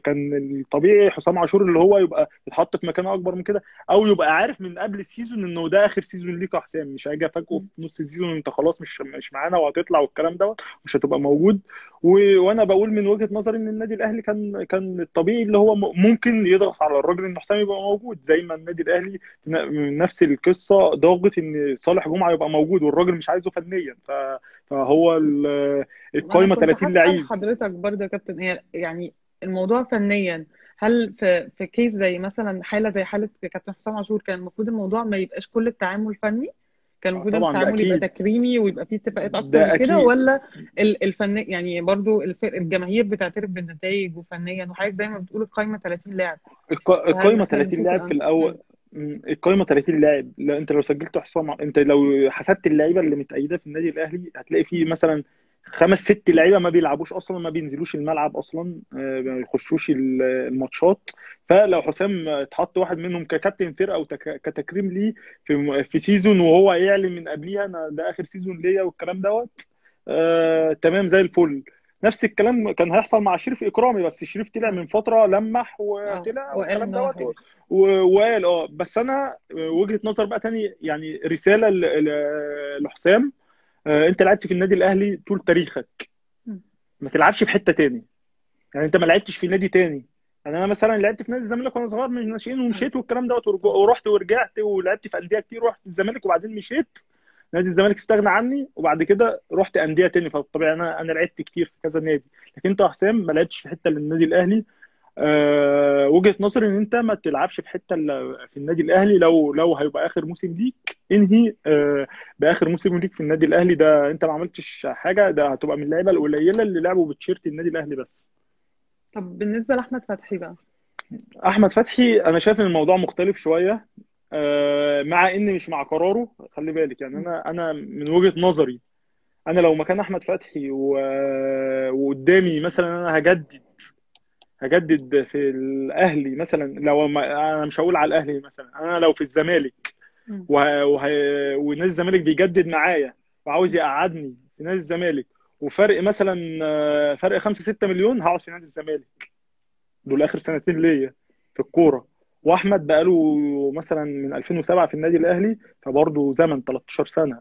كان الطبيعي حسام عاشور اللي هو يبقى يتحط في مكانه اكبر من كده، او يبقى عارف من قبل السيزون انه ده اخر سيزون ليك يا حسام، مش هاجي افاجئه في نص السيزون انت خلاص مش مش معانا وهتطلع والكلام دوت، مش هتبقى موجود. وانا بقول من وجهه نظري ان النادي الاهلي كان كان الطبيعي اللي هو ممكن يضغط على الراجل ان حسام يبقى موجود، زي ما النادي الاهلي نفس القصه ضاغط ان صالح جمعه يبقى موجود والراجل مش عايزه فنيا. فهو القايمه ثلاثين لعيب. حضرتك برضه يا كابتن، هي يعني الموضوع فنيا، هل في في كيس زي مثلا حاله زي حاله كابتن حسام عاشور كان المفروض الموضوع ما يبقاش كل التعامل فني، كان المفروض التعامل يبقى تكريمي ويبقى فيه اتفاقات اكتر كده، ولا الفني يعني برضه الجماهير بتعترف بالنتائج وفنيا وحاجات زي ما بتقول القايمه ثلاثين لاعب. القايمه ثلاثين لاعب في الاول، القايمه ثلاثين لاعب، لا انت لو سجلت حسام، انت لو حسبت اللعيبه اللي متأيده في النادي الاهلي هتلاقي فيه مثلا خمس ست لعيبه ما بيلعبوش اصلا، ما بينزلوش الملعب اصلا، ما يخشوش الماتشات. فلو حسام اتحط واحد منهم ككابتن فرقه او كتكريم ليه في في سيزون وهو يعلن من قبليها انا ده اخر سيزون ليا والكلام دوت، آه تمام زي الفل. نفس الكلام كان هيحصل مع شريف اكرامي، بس شريف طلع من فتره لمح وطلع والكلام دوت وقال اه. بس انا وجهه نظر بقى تاني، يعني رساله لحسام، انت لعبت في النادي الاهلي طول تاريخك، ما تلعبش في حته تاني، يعني انت ما لعبتش في نادي تاني. يعني انا مثلا لعبت في نادي الزمالك وانا صغير من الناشئين ومشيت والكلام دوت، ورحت ورجعت ولعبت في انديه كتير، رحت الزمالك وبعدين مشيت نادي الزمالك استغنى عني، وبعد كده رحت انديه تاني، فطبيعي انا انا لعبت كتير في كذا نادي. لكن انت يا حسام ما لعبتش في حته للنادي الاهلي. أه وجهه نظري ان انت ما تلعبش في حته في النادي الاهلي، لو لو هيبقى اخر موسم ليك انهي أه باخر موسم ليك في النادي الاهلي، ده انت ما عملتش حاجه، ده هتبقى من اللعيبه القليله اللي لعبوا بتشيرت النادي الاهلي بس. طب بالنسبه لاحمد فتحي بقى، احمد فتحي انا شايف ان الموضوع مختلف شويه، أه مع ان مش مع قراره، خلي بالك. يعني انا انا من وجهه نظري، انا لو مكان احمد فتحي وقدامي مثلا انا هجدد هجدد في الاهلي مثلا، لو ما انا مش هقول على الاهلي مثلا، انا لو في الزمالك ونادي الزمالك بيجدد معايا وعاوز يقعدني في نادي الزمالك وفرق مثلا فرق خمسة ستة مليون، هقعد في نادي الزمالك. دول اخر سنتين ليا في الكوره، واحمد بقاله مثلا من ألفين وسبعة في النادي الاهلي، فبرضه زمن ثلاثة عشر سنه،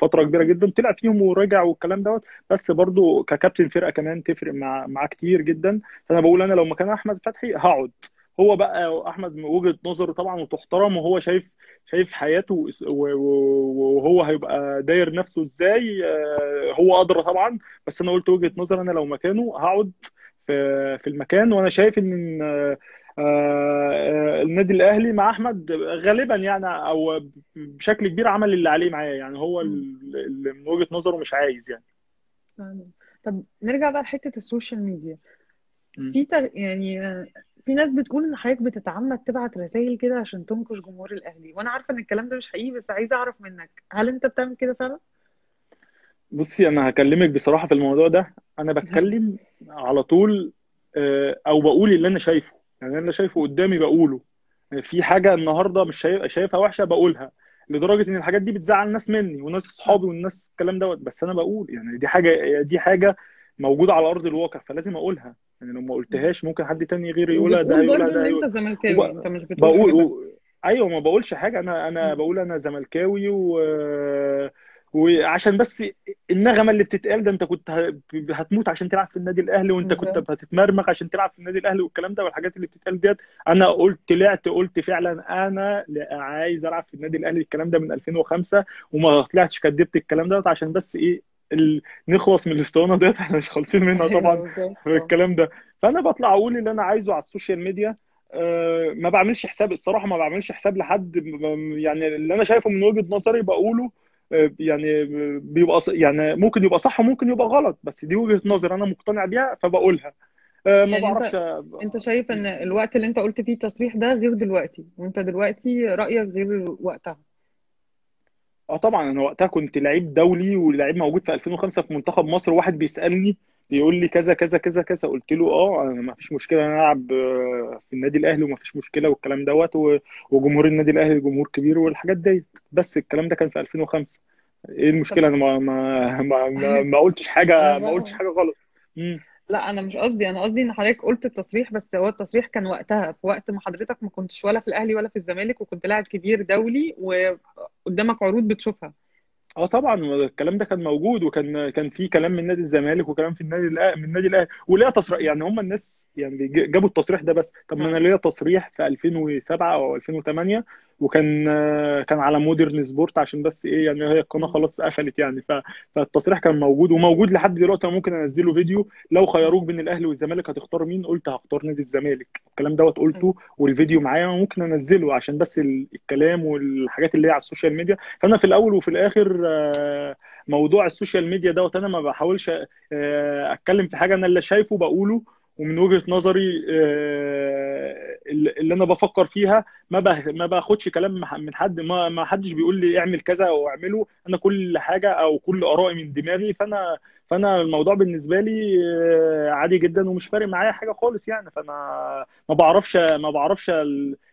فتره كبيره جدا طلع فيهم ورجع والكلام دوت، بس برضه ككابتن فرقه كمان تفرق مع معاه كتير جدا. فانا بقول انا لو مكان احمد فتحي هقعد. هو بقى احمد من وجهه نظره طبعا وتحترم، وهو شايف شايف حياته وهو هيبقى داير نفسه ازاي، هو ادرى طبعا. بس انا قلت وجهه نظر، انا لو مكانه هقعد في المكان. وانا شايف ان آه النادي الاهلي مع احمد غالبا يعني او بشكل كبير عمل اللي عليه معايا، يعني هو اللي من وجهه نظره مش عايز يعني. طب نرجع بقى لحته السوشيال ميديا، في تغ... يعني في ناس بتقول ان حضرتك بتتعمد تبعت رسائل كده عشان تنقش جمهور الاهلي، وانا عارفه ان الكلام ده مش حقيقي، بس عايزه اعرف منك هل انت بتعمل كده فعلا؟ بصي انا هكلمك بصراحه في الموضوع ده، انا بتكلم على طول او بقول اللي انا شايفه، يعني انا اللي شايفه قدامي بقوله. في حاجه النهارده مش شايفها وحشه بقولها، لدرجه ان الحاجات دي بتزعل ناس مني وناس اصحابي والناس الكلام دوت، بس انا بقول يعني دي حاجه دي حاجه موجوده على ارض الواقع فلازم اقولها. يعني لو ما قلتهاش ممكن حد تاني غيري يقولها، ده هيقولها ده. انت زملكاوي انت مش بتقول و... ايوه ما بقولش حاجه، انا انا بقول انا زملكاوي و وعشان بس النغمه اللي بتتقال ده انت كنت هتموت عشان تلعب في النادي الاهلي، وانت كنت هتتمرمغ عشان تلعب في النادي الاهلي والكلام ده والحاجات اللي بتتقال ديت. انا قلت طلعت قلت فعلا انا عايز العب في النادي الاهلي الكلام ده من ألفين وخمسة، وما طلعتش كدبت الكلام ده عشان بس ايه ال... نخلص من الاسطوانه ديت، احنا مش خالصين منها طبعا الكلام ده. فانا بطلع اقول اللي انا عايزه على السوشيال ميديا. ما بعملش حساب الصراحه، ما بعملش حساب لحد، يعني اللي انا شايفه من وجهه نظري بقوله يعني بيبقى يعني ممكن يبقى صح وممكن يبقى غلط، بس دي وجهه نظر انا مقتنع بيها فبقولها. ما يعني بعرفش انت, انت شايف ان الوقت اللي انت قلت فيه التصريح ده غير دلوقتي، وانت دلوقتي رايك غير وقتها. اه طبعا انا وقتها كنت لعيب دولي ولعيب موجود في ألفين وخمسة في منتخب مصر، واحد بيسالني بيقول لي كذا كذا كذا كذا، قلت له اه انا ما فيش مشكله انا العب في النادي الاهلي وما فيش مشكله والكلام دوت، وجمهور النادي الاهلي جمهور كبير والحاجات ديت، بس الكلام ده كان في ألفين وخمسة. ايه المشكله؟ انا ما ما ما, ما قلتش حاجه ما قلتش حاجه غلط. امم لا انا مش قصدي، انا قصدي ان حضرتك قلت التصريح، بس هو التصريح كان وقتها في وقت ما حضرتك ما كنتش ولا في الاهلي ولا في الزمالك، وكنت لاعب كبير دولي وقدامك عروض بتشوفها. اه طبعا الكلام ده كان موجود، وكان كان في كلام من نادي الزمالك وكلام في النادي من النادي الاهلي، وليه تصريح يعني هم الناس يعني جابوا التصريح ده بس. طب ما انا ليا تصريح في ألفين وسبعة او ألفين وثمانية، وكان كان على مودرن سبورت، عشان بس ايه يعني هي القناه خلاص قفلت يعني، فالتصريح كان موجود وموجود لحد دلوقتي. انا ممكن انزله فيديو، لو خيروك بين الاهلي والزمالك هتختار مين؟ قلت هختار نادي الزمالك. الكلام دوت قلته والفيديو معايا، ممكن انزله عشان بس الكلام والحاجات اللي هي على السوشيال ميديا. فانا في الاول وفي الاخر موضوع السوشيال ميديا دوت انا ما بحاولش اتكلم في حاجه، انا اللي شايفه بقوله، ومن وجهه نظري اللي انا بفكر فيها، ما ما باخدش كلام من حد، ما ما حدش بيقول لي اعمل كذا او اعمله، انا كل حاجه او كل ارائي من دماغي. فانا فانا الموضوع بالنسبه لي عادي جدا ومش فارق معايا حاجه خالص يعني. فانا ما بعرفش ما بعرفش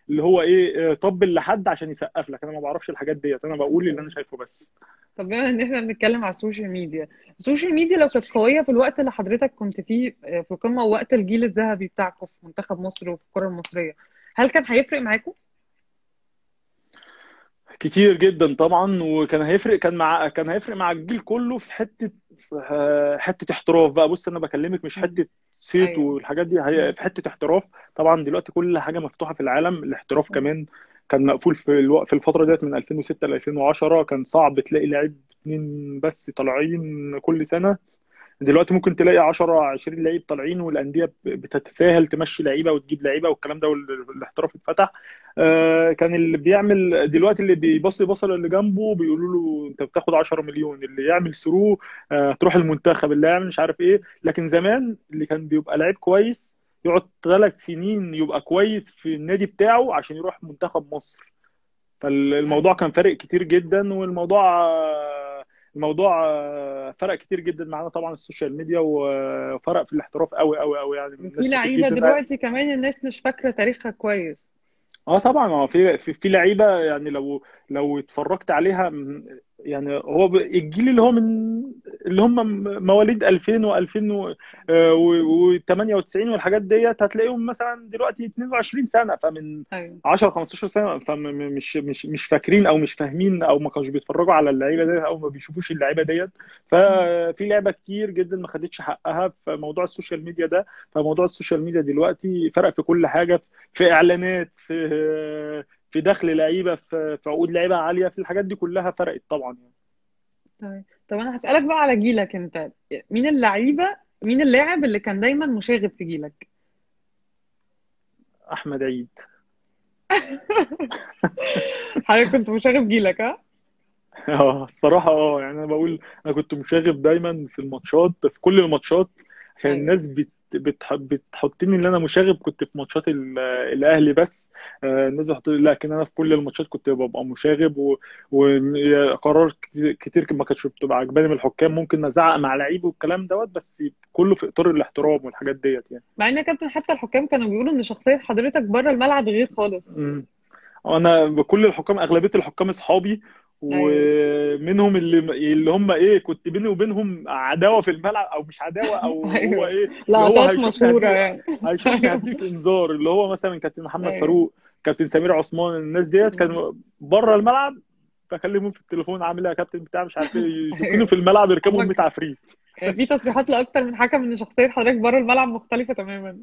اللي هو ايه طبل لحد عشان يسقف لك، انا ما بعرفش الحاجات ديت، انا بقول اللي انا شايفه بس. طب بما ان احنا بنتكلم على السوشيال ميديا، السوشيال ميديا لو كانت قويه في الوقت اللي حضرتك كنت فيه في القمه، ووقت الجيل الذهبي بتاعكم في منتخب مصر وفي الكره المصريه، هل كان هيفرق معاكم؟ كتير جدا طبعا، وكان هيفرق كان مع كان هيفرق مع الجيل كله في حته حته احتراف بقى. بص انا بكلمك مش حته صيت أيوة. والحاجات دي هي في حته احتراف طبعا. دلوقتي كل حاجه مفتوحه في العالم، الاحتراف كمان كان مقفول في الوقت في الفتره ديت من ألفين وستة ل ألفين وعشرة، كان صعب تلاقي لاعب اتنين بس طالعين كل سنه. دلوقتي ممكن تلاقي عشرة عشرين لعيب طالعين، والانديه بتتساهل تمشي لعيبه وتجيب لعيبه والكلام ده، والاحتراف اتفتح. آه كان اللي بيعمل دلوقتي اللي بيبص يبص اللي جنبه بيقولوا له انت بتاخد عشرة مليون، اللي يعمل ثرو آه تروح المنتخب، اللي يعمل مش عارف ايه. لكن زمان اللي كان بيبقى لعيب كويس يقعد ثلاث سنين يبقى كويس في النادي بتاعه عشان يروح منتخب مصر. فالموضوع كان فارق كتير جدا، والموضوع الموضوع فرق كتير جدا معانا طبعا السوشيال ميديا، وفرق في الاحتراف قوي قوي قوي يعني. في لعيبه دلوقتي كمان الناس مش فاكره تاريخها كويس. اه طبعا هو في في لعيبه يعني لو لو اتفرجت عليها يعني، هو الجيل اللي هو من اللي هم مواليد ألفين وألفين وثمانية وتسعين والحاجات ديت، هتلاقيهم مثلا دلوقتي اتنين وعشرين سنة، فمن أيوة. عشرة خمستاشر سنة، فمش مش مش فاكرين او مش فاهمين او ما كانوش بيتفرجوا على اللعيبه ديت او ما بيشوفوش اللعيبه ديت. ففي لعبه كتير جدا ما خدتش حقها في موضوع السوشيال ميديا ده. فموضوع السوشيال ميديا دلوقتي فرق في كل حاجه، في اعلانات، في في دخل لعيبه، في عقود لعيبه عاليه، في الحاجات دي كلها فرقت طبعا يعني. طيب طب انا هسالك بقى على جيلك انت، مين اللعيبه مين اللاعب اللي كان دايما مشاغب في جيلك؟ احمد عيد. حضرتك كنت مشاغب جيلك ها؟ اه الصراحه اه يعني انا بقول انا كنت مشاغب دايما في الماتشات، في كل الماتشات، عشان أيوة. الناس بت بتحطني ان انا مشاغب. كنت في ماتشات الاهلي بس الناس بتحطني، لكن انا في كل الماتشات كنت ببقى مشاغب، وقرار كتير ما كانتش بتبقى عجباني من الحكام، ممكن ازعق مع لعيب والكلام دوت، بس كله في اطار الاحترام والحاجات ديت يعني. مع ان يا كابتن حتى الحكام كانوا بيقولوا ان شخصيه حضرتك بره الملعب غير خالص. امم انا بكل الحكام، اغلبيه الحكام اصحابي، ومنهم اللي اللي هم ايه كنت بيني وبينهم عداوه في الملعب، او مش عداوه او هو ايه اللي هو مشهوره يعني، هيشوفني هديك انذار، اللي هو مثلا كابتن محمد فاروق، كابتن سمير عثمان، الناس ديت كانوا بره الملعب بكلمهم في التليفون عامل ايه يا كابتن بتاع مش عارف ايه، يشوفوني في الملعب يركبوا مية عفريت. في تصريحات لاكثر من حكم ان شخصيه حضرتك بره الملعب مختلفه تماما.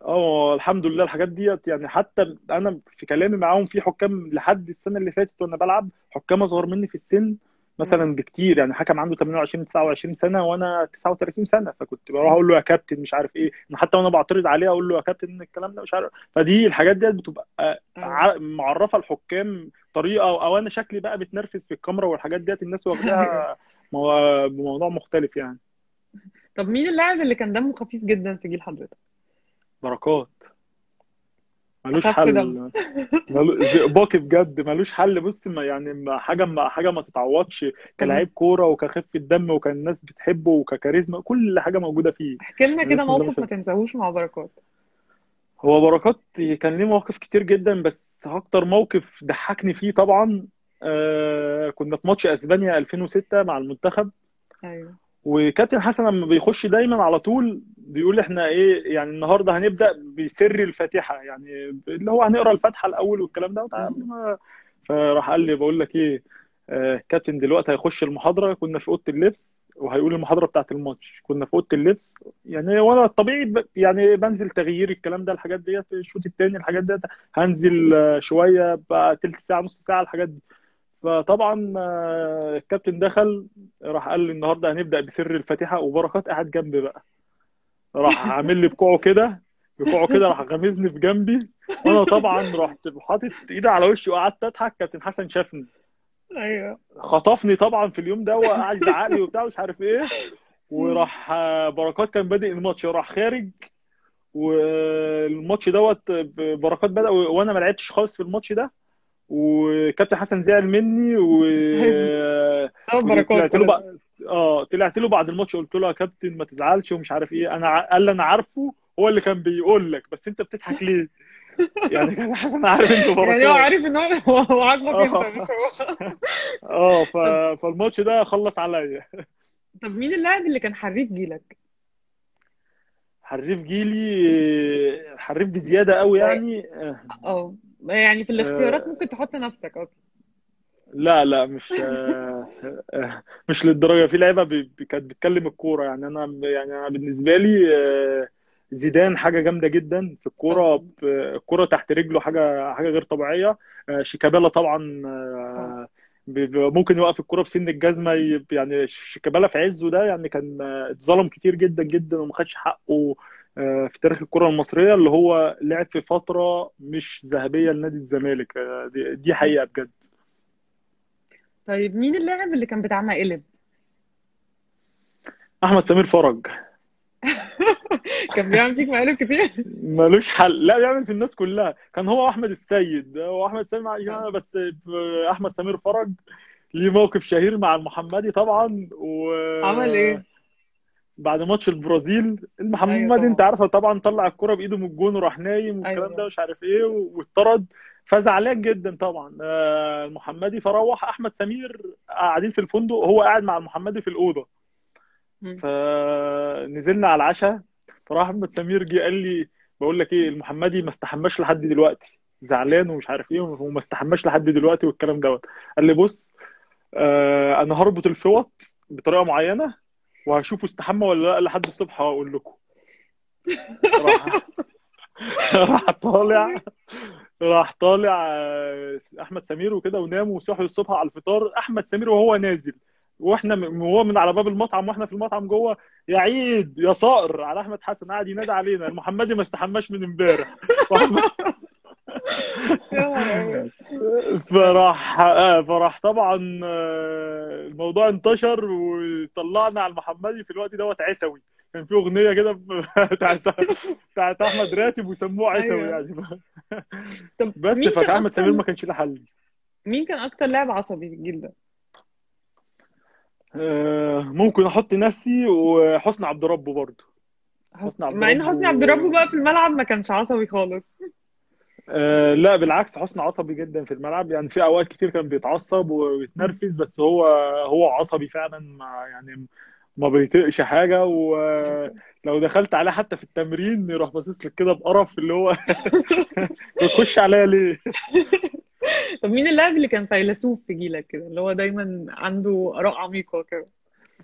اه الحمد لله الحاجات ديت يعني، حتى انا في كلامي معاهم في حكام لحد السنه اللي فاتت وانا بلعب، حكام اصغر مني في السن مثلا بكتير يعني. حكم عنده ثمانية وعشرين تسعة وعشرين سنه وانا تسعة وثلاثين سنه، فكنت بروح اقول له يا كابتن مش عارف ايه، حتى وانا بعترض عليه اقول له يا كابتن الكلام ده مش عارف. فدي الحاجات دي بتبقى معرفه الحكام طريقه، او انا شكلي بقى بتنرفز في الكاميرا والحاجات ديت، الناس واخداها بموضوع مختلف يعني. طب مين اللاعب اللي كان دمه خفيف جدا في جيل حضرتك؟ براكوت ملوش حل باكي بجد، ملوش حل. بص يعني حاجه ما حاجه ما تتعوضش كلاعب كوره وكخفه الدم، وكان الناس بتحبه وككاريزما، كل حاجه موجوده فيه. احكي لنا كده موقف ما تنساهوش مع بركات. هو بركات كان ليه مواقف كتير جدا، بس اكتر موقف ضحكني فيه طبعا آه كنا في ماتش اسبانيا ألفين وستة مع المنتخب. ايوه. وكابتن حسن لما بيخش دايما على طول بيقول احنا ايه يعني النهارده هنبدا بسر الفاتحه، يعني اللي هو هنقرا الفاتحه الاول والكلام ده. فراح قال لي بقول لك ايه آه كابتن دلوقتي هيخش المحاضره، كنا في اوضه اللبس وهيقول المحاضره بتاعه الماتش، كنا في اوضه اللبس يعني. وانا الطبيعي يعني بنزل تغيير الكلام ده، الحاجات ديت الشوط الثاني الحاجات ديت هنزل شويه بقى تلت ساعه نص ساعه الحاجات دي. فطبعا الكابتن دخل راح قال لي النهارده هنبدا بسر الفاتحه، وبركات قاعد جنبي بقى راح عامل لي بكوعه كده بكوعه كده راح غمزني في جنبي، وانا طبعا رحت حاطط ايدي على وشي وقعدت اضحك. كابتن حسن شافني ايوه خطفني طبعا في اليوم ده، وقعد يزعق لي وبتاع مش عارف ايه. وراح بركات كان بادئ الماتش راح خارج، والماتش دوت بركات بدا وانا ما لعبتش خالص في الماتش ده، وكابتن حسن زعل مني و طلعت له بقى اه طلعت له بعد الماتش قلت له يا كابتن ما تزعلش ومش عارف ايه، انا ع... قال لي انا عارفه هو اللي كان بيقول لك، بس انت بتضحك ليه؟ يعني كابتن حسن عارف انت بركات، يعني هو عارف ان هو عاجبك انت مش هو اه ف... فالماتش ده خلص عليا. طب مين اللاعب اللي كان حريف جيلك؟ حريف جيلي حريف بزياده قوي يعني. اه يعني في الاختيارات ممكن تحط نفسك اصلا؟ لا لا مش مش للدرجه. في لعيبه كانت بتكلم الكوره يعني. انا يعني انا بالنسبه لي زيدان حاجه جامده جدا في الكوره، الكوره تحت رجله حاجه حاجه غير طبيعيه. شيكابالا طبعا ممكن يوقف الكوره بسن الجزمه يعني. شيكابالا في عزه ده يعني كان اتظلم كتير جدا جدا وما خدش حقه في تاريخ الكره المصريه، اللي هو لعب في فتره مش ذهبيه لنادي الزمالك، دي حقيقه بجد. طيب مين اللاعب اللي كان بتاع مقلب؟ احمد سمير فرج كان بيعمل فيك مقالب كتير ملوش حل. لا بيعمل في الناس كلها. كان هو احمد السيد هو احمد السيد مع بس احمد سمير فرج ليه موقف شهير مع المحمدي طبعا. و عمل ايه بعد ماتش البرازيل؟ المحمدي انت عارفه طبعا طلع الكرة بايده من الجون وراح نايم والكلام ده مش عارف ايه واتطرد، فزعلان جدا طبعا المحمدي. فروح احمد سمير قاعدين في الفندق، هو قاعد مع المحمدي في الاوضه، فنزلنا على العشاء. فراح احمد سمير جه قال لي بقول لك ايه المحمدي ما استحماش لحد دلوقتي، زعلان ومش عارف ايه وما استحماش لحد دلوقتي والكلام دوت. قال لي بص آه انا هربط الفوط بطريقه معينه وهشوفه استحمى ولا لا لحد الصبح هقول لكم. راح راح طالع راح طالع احمد سمير وكده، وناموا وصحوا الصبح على الفطار احمد سمير وهو نازل، واحنا وهو من على باب المطعم واحنا في المطعم جوه يا عيد يا صقر على احمد حسن، قاعد ينادي علينا المحمدي ما استحماش من امبارح. فراح فراح طبعا الموضوع انتشر وطلعنا على المحمدي في الوقت دوت عسوي. كان في اغنيه كده بتاعت احمد راتب وسموه عسوي يعني. بس فكان احمد سمير ما كانش له حل. مين كان اكتر لاعب عصبي في الجيل ده؟ ممكن احط نفسي وحسن عبد ربه برضه. حسن عبد ربه مع ان حسن عبد ربه بقى في الملعب ما كانش عصبي خالص. أه لا بالعكس حسن عصبي جدا في الملعب يعني، في اوقات كتير كان بيتعصب ويتنرفز، بس هو هو عصبي فعلا مع يعني ما بيطيقش حاجه، ولو دخلت عليه حتى في التمرين يروح باصص لك كده بقرف اللي هو بتخش عليا ليه؟ طب مين اللاعب اللي كان فيلسوف في جيلك كده اللي هو دايما عنده اراء عميقه كده؟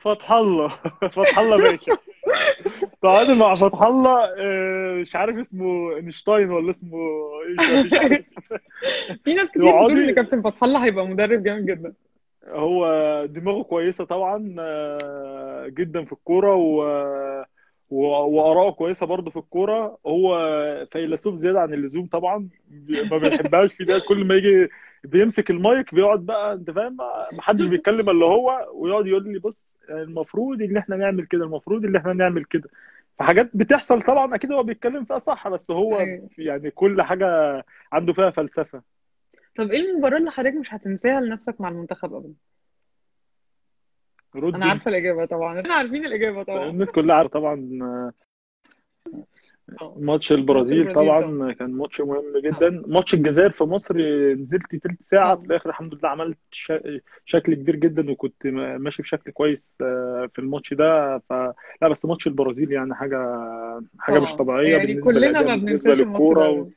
فتح الله فتح الله باشا. تعادل مع فتح الله مش عارف اسمه اينشتاين ولا اسمه ايه مش عارف. في ناس كتير بتقول ان كابتن فتح الله هيبقى مدرب جامد جدا. هو دماغه كويسه طبعا آه، جدا في الكوره، و و- واراءه كويسه برضه في الكوره. هو فيلسوف زياده عن اللزوم طبعا، بي- ما بنحبهاش في ده. كل ما يجي بيمسك المايك بيقعد بقى، انت فاهم، محدش بيتكلم الا هو، ويقعد يقول لي بص المفروض ان احنا نعمل كده، المفروض ان احنا نعمل كده. فحاجات بتحصل طبعا اكيد هو بيتكلم فيها صح، بس هو ايوه. يعني كل حاجه عنده فيها فلسفه. طب ايه المباراة اللي حضرتك مش هتنساها لنفسك مع المنتخب ابدا؟ رد انا انت عارفة الاجابة طبعا، احنا عارفين الاجابة طبعا. الناس كلها عارفه طبعا. اه ماتش ماتش البرازيل البرازيل طبعا. طبعا كان ماتش مهم اه جدا. ماتش الجزائر في مصر نزلت تلت ساعة، في اه الآخر الحمد لله عملت شا... شكل كبير جدا، وكنت م- ماشي بشكل كويس آه، في الماتش ده. ف... لا بس ماتش البرازيل يعني حاجة حاجة مش اه طبيعية يعني بالنسبة كلنا ما للأداء، بالنسبة بننساش الماتش للكورة و... ده.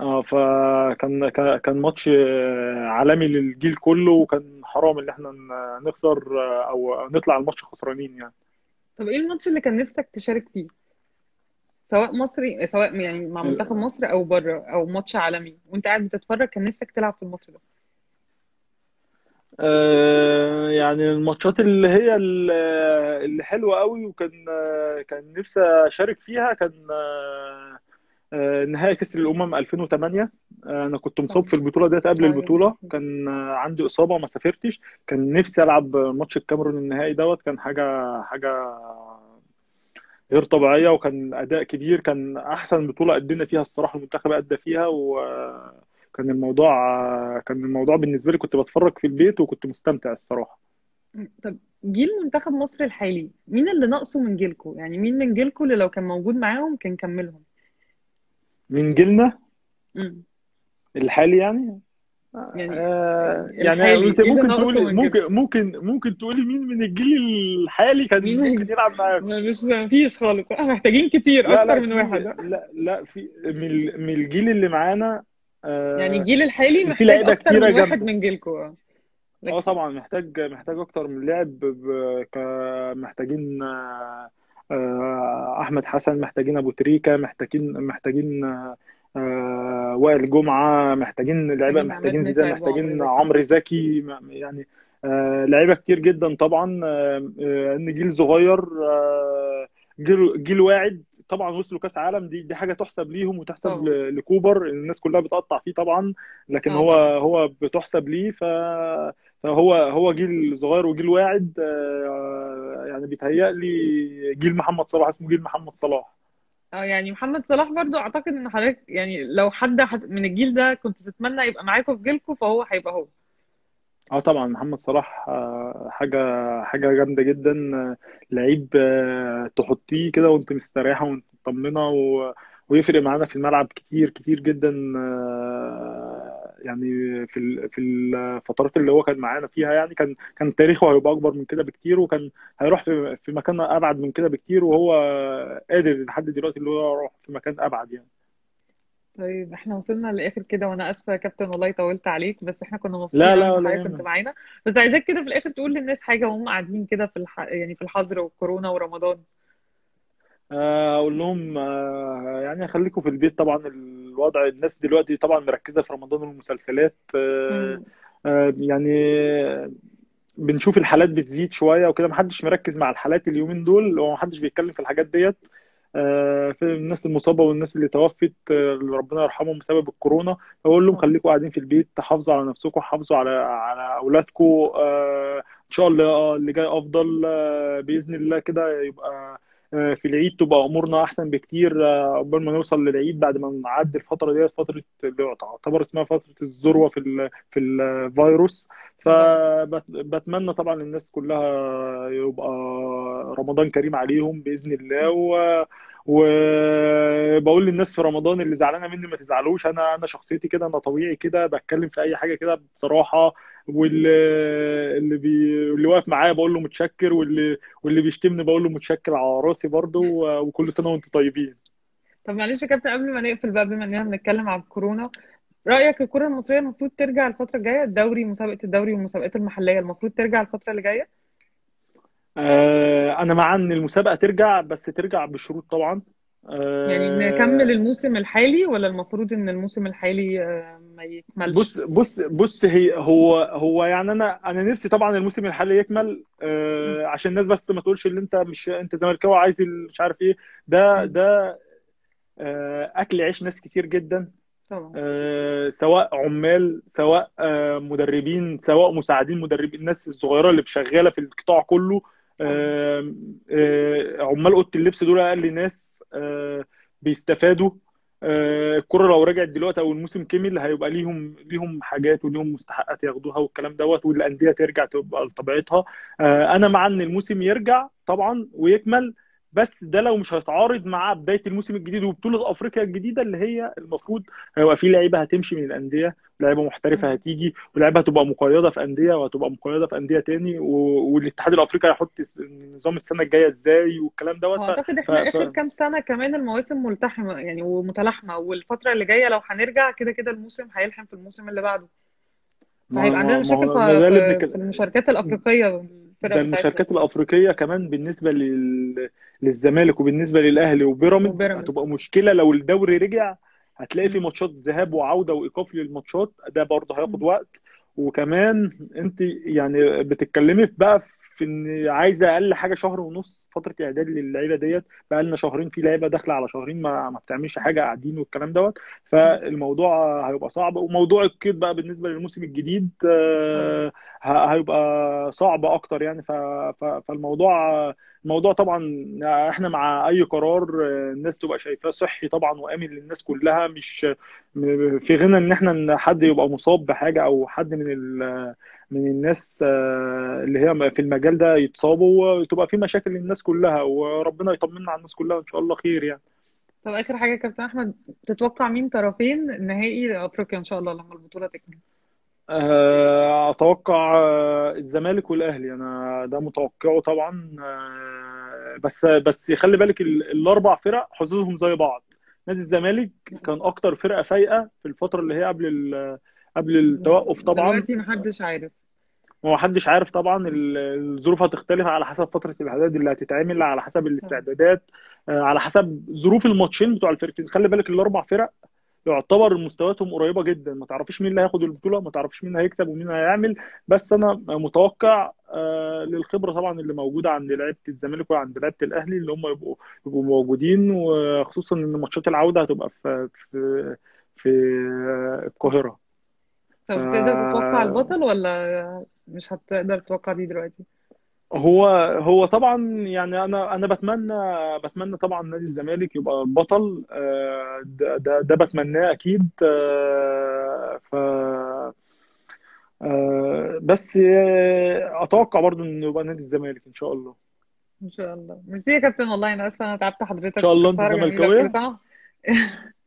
اه فكان كان كان ماتش آه، عالمي للجيل كله، وكان حرام ان احنا ن- نخسر آه، او أو نطلع الماتش خسرانين يعني. طب ايه الماتش اللي كان نفسك تشارك فيه، سواء مصري سواء يعني مع منتخب مصر او بره، او ماتش عالمي وانت قاعد بتتفرج كان نفسك تلعب في الماتش ده؟ آه، يعني الماتشات اللي هي ال- اللي حلوة قوي، وكان آه، كان نفسي أشارك فيها. كان آه، آه، نهائي كأس الأمم ألفين وثمانية. آه، أنا كنت مصاب في البطولة ديت قبل ايوه البطولة، كان آه، عندي إصابة ما سافرتش. كان نفسي ألعب ماتش الكاميرون النهائي دوت، كان حاجة حاجة غير طبيعية، وكان أداء كبير، كان أحسن بطولة قدمنا فيها الصراحة، المنتخب أدى فيها. وكان الموضوع كان الموضوع بالنسبة لي، كنت بتفرج في البيت وكنت مستمتع الصراحة. طب جيل منتخب مصر الحالي، مين اللي ناقصه من جيلكو؟ يعني مين من جيلكو اللي لو كان موجود معاهم كان كملهم؟ من جيلنا امم الحالي يعني يعني آه يعني الحالي انت ايه اللي ممكن ناقصه تقولي، من جيلكو؟ ممكن ممكن ممكن تقولي مين من الجيل الحالي كان مين ممكن من يلعب معاكم؟ ما- مش ما فيش خالص، احنا محتاجين كتير لا اكتر لا من في واحد لا لا في من ال- من الجيل اللي معانا يعني. آه الجيل الحالي في محتاج لعيبة اكتر كتيرة من واحد جامدة. من جيلكو اه اه لك- طبعا محتاج محتاج اكتر من لاعب. ب- ك- محتاجين آه، آه، احمد حسن، محتاجين ابو تريكا، محتاجين محتاجين آه، آه، وائل جمعة، محتاجين لعيبه، محتاجين عماد محتاجين زيدان، متعب وعمرو محتاجين زكي. عمرو زكي، م- يعني آه، لعيبه كتير جدا طبعا. آه، آه، ان جيل صغير، آه، جيل جيل واعد طبعا، وصلوا كاس عالم. دي دي حاجه تحسب ليهم وتحسب طبعا ل- لكوبر، الناس كلها بتقطع فيه طبعا، لكن اه هو طبعا هو بتحسب ليه. ف فهو هو جيل صغير وجيل واعد. آه، يعني بيتهيألي جيل محمد صلاح، اسمه جيل محمد صلاح. اه يعني محمد صلاح برضو اعتقد ان حضرتك يعني لو حد حت- من الجيل ده كنت تتمنى يبقى معاكم في جيلكم فهو هيبقى هو. اه طبعا محمد صلاح آه، حاجه حاجه جامده جدا. آه، لعيب آه، تحطيه كده وانت مستريحه وانت مطمنه، و- ويفرق معانا في الملعب كتير كتير جدا. آه، يعني في ال- في الفترات اللي هو كان معانا فيها، يعني كان كان تاريخه هيبقى اكبر من كده بكتير، وكان هيروح في في مكان ابعد من كده بكتير، وهو قادر لحد دلوقتي اللي هو يروح في مكان ابعد يعني. طيب احنا وصلنا للاخر كده، وانا اسفه يا كابتن والله طولت عليك، بس احنا كنا مبسوطين لا قوي لا ان ولا حضرتك كنت يهمك. معانا. بس عايزاك كده في الاخر تقول للناس حاجه وهم قاعدين كده في الح... يعني في الحظر والكورونا ورمضان. آه، اقول لهم آه، يعني خليكم في البيت طبعا. الوضع الناس دلوقتي طبعا مركزه في رمضان والمسلسلات. آه، امم آه، يعني بنشوف الحالات بتزيد شويه وكده، محدش مركز مع الحالات اليومين دول، ومحدش بيتكلم في الحاجات ديت. آه، في الناس المصابه والناس اللي توفت آه، اللي ربنا يرحمهم بسبب الكورونا. بقول لهم اه خليكم قاعدين في البيت، حافظوا على نفسكم، حافظوا على على اولادكم. آه، ان شاء الله آه، اللي جاي افضل آه، باذن الله كده. يبقى آه، في العيد تبقى امورنا احسن بكتير. آه، قبل ما نوصل للعيد، بعد ما نعدي الفتره ديت، فتره اللي تعتبر اسمها فتره الذروه في ال في الفيروس. اه فبتمنى طبعا الناس كلها يبقى رمضان كريم عليهم بإذن الله. و... وبقول للناس في رمضان اللي زعلانه مني ما تزعلوش، انا انا شخصيتي كده، انا طبيعي كده، بتكلم في اي حاجه كده بصراحه. واللي اللي بي... اللي واقف معايا بقول له متشكر، واللي واللي بيشتمني بقول له متشكر على راسي برضه. و... وكل سنه وانتم طيبين. طب معلش يا كابتن قبل ما نقفل بقى، بما اننا بنتكلم عن الكورونا، رايك الكره المصريه المفروض ترجع الفتره الجايه، الدوري مسابقه الدوري والمسابقات المحليه المفروض ترجع الفتره اللي جايه؟ آه، انا مع ان المسابقه ترجع، بس ترجع بشروط طبعا. يعني نكمل الموسم الحالي ولا المفروض ان الموسم الحالي ما يكملش؟ بص بص بص هي هو هو يعني انا انا نفسي طبعا الموسم الحالي يكمل عشان الناس بس ما تقولش اللي انت مش انت زملكاوي عايز مش عارف ايه. ده ده اكل عيش ناس كتير جدا طبعا، سواء عمال سواء مدربين سواء مساعدين مدربين، الناس الصغيره اللي شغاله في القطاع كله، عمال اوضه اللبس دول اقل ناس بيستفادوا. الكره لو رجعت دلوقتي او الموسم كمل هيبقى ليهم ليهم حاجات وليهم مستحقات ياخدوها والكلام دوت، والانديه ترجع تبقى لطبيعتها. انا مع ان الموسم يرجع طبعا ويكمل، بس ده لو مش هيتعارض مع بدايه الموسم الجديد وبطوله افريقيا الجديده اللي هي المفروض هيبقى في لعيبه هتمشي من الانديه، لعيبه محترفه هتيجي، ولعيبه هتبقى مقيده في انديه وهتبقى مقيده في انديه تاني، والاتحاد الافريقي هيحط نظام السنه الجايه ازاي والكلام دوت. اعتقد احنا ف... اخر كام سنه كمان المواسم ملتحمه يعني ومتلاحمه، والفتره اللي جايه لو هنرجع كده كده الموسم هيلحم في الموسم اللي بعده، هيبقى عندنا مشاكل في, في المشاركات الافريقيه. ده المشاركات الافريقيه كمان بالنسبه لل... للزمالك وبالنسبه للاهلي وبيراميدز هتبقى مشكله. لو الدوري رجع هتلاقي في ماتشات ذهاب وعوده وايقاف للماتشات، ده برضه هياخد وقت. وكمان انت يعني بتتكلمي في بقى في ان عايزه اقل حاجه شهر ونص فتره اعداد للعيبه ديت، بقى لنا شهرين في لعيبه داخله على شهرين ما, ما بتعملش حاجه قاعدين والكلام دوت، فالموضوع هيبقى صعب. وموضوع القيد بقى بالنسبه للموسم الجديد هيبقى صعب اكتر يعني. فالموضوع الموضوع طبعا احنا مع اي قرار الناس تبقى شايفاه صحي طبعا وامن للناس كلها، مش في غنى ان احنا حد يبقى مصاب بحاجه او حد من من الناس اللي هي في المجال ده يتصابوا وتبقى في مشاكل للناس كلها، وربنا يطمنا على الناس كلها ان شاء الله خير يعني. طب اخر حاجه يا كابتن احمد، تتوقع مين طرفين النهائي افريقيا ان شاء الله لما البطوله تكمل؟ اتوقع الزمالك والاهلي، انا ده متوقعه طبعا. بس بس خلي بالك الاربع فرق حظوظهم زي بعض. نادي الزمالك كان اكتر فرقه فايقه في الفتره اللي هي قبل قبل التوقف طبعا، دلوقتي محدش عارف ومحدش عارف طبعا. الظروف هتختلف على حسب فتره الاعداد اللي هتتعمل، على حسب الاستعدادات، على حسب ظروف الماتشين بتوع الفرقتين. خلي بالك الاربع فرق يعتبر مستوياتهم قريبه جدا، ما تعرفيش مين اللي هياخد البطوله، ما تعرفيش مين هيكسب ومين هيعمل. بس انا متوقع للخبره طبعا اللي موجوده عند لعيبه الزمالك وعند لعيبه الاهلي اللي هم يبقوا يبقوا موجودين، وخصوصا ان ماتشات العوده هتبقى في في في القاهره. طب تقدر تتوقع البطل ولا مش هتقدر تتوقع دي دلوقتي؟ هو هو طبعا يعني انا انا بتمنى بتمنى طبعا نادي الزمالك يبقى البطل، ده ده, ده بتمناه اكيد. ف بس اتوقع برضو انه يبقى نادي الزمالك ان شاء الله. ان شاء الله. ميرسي يا كابتن والله، انا اصلا انا تعبت حضرتك. ان شاء الله انت زملكاويه.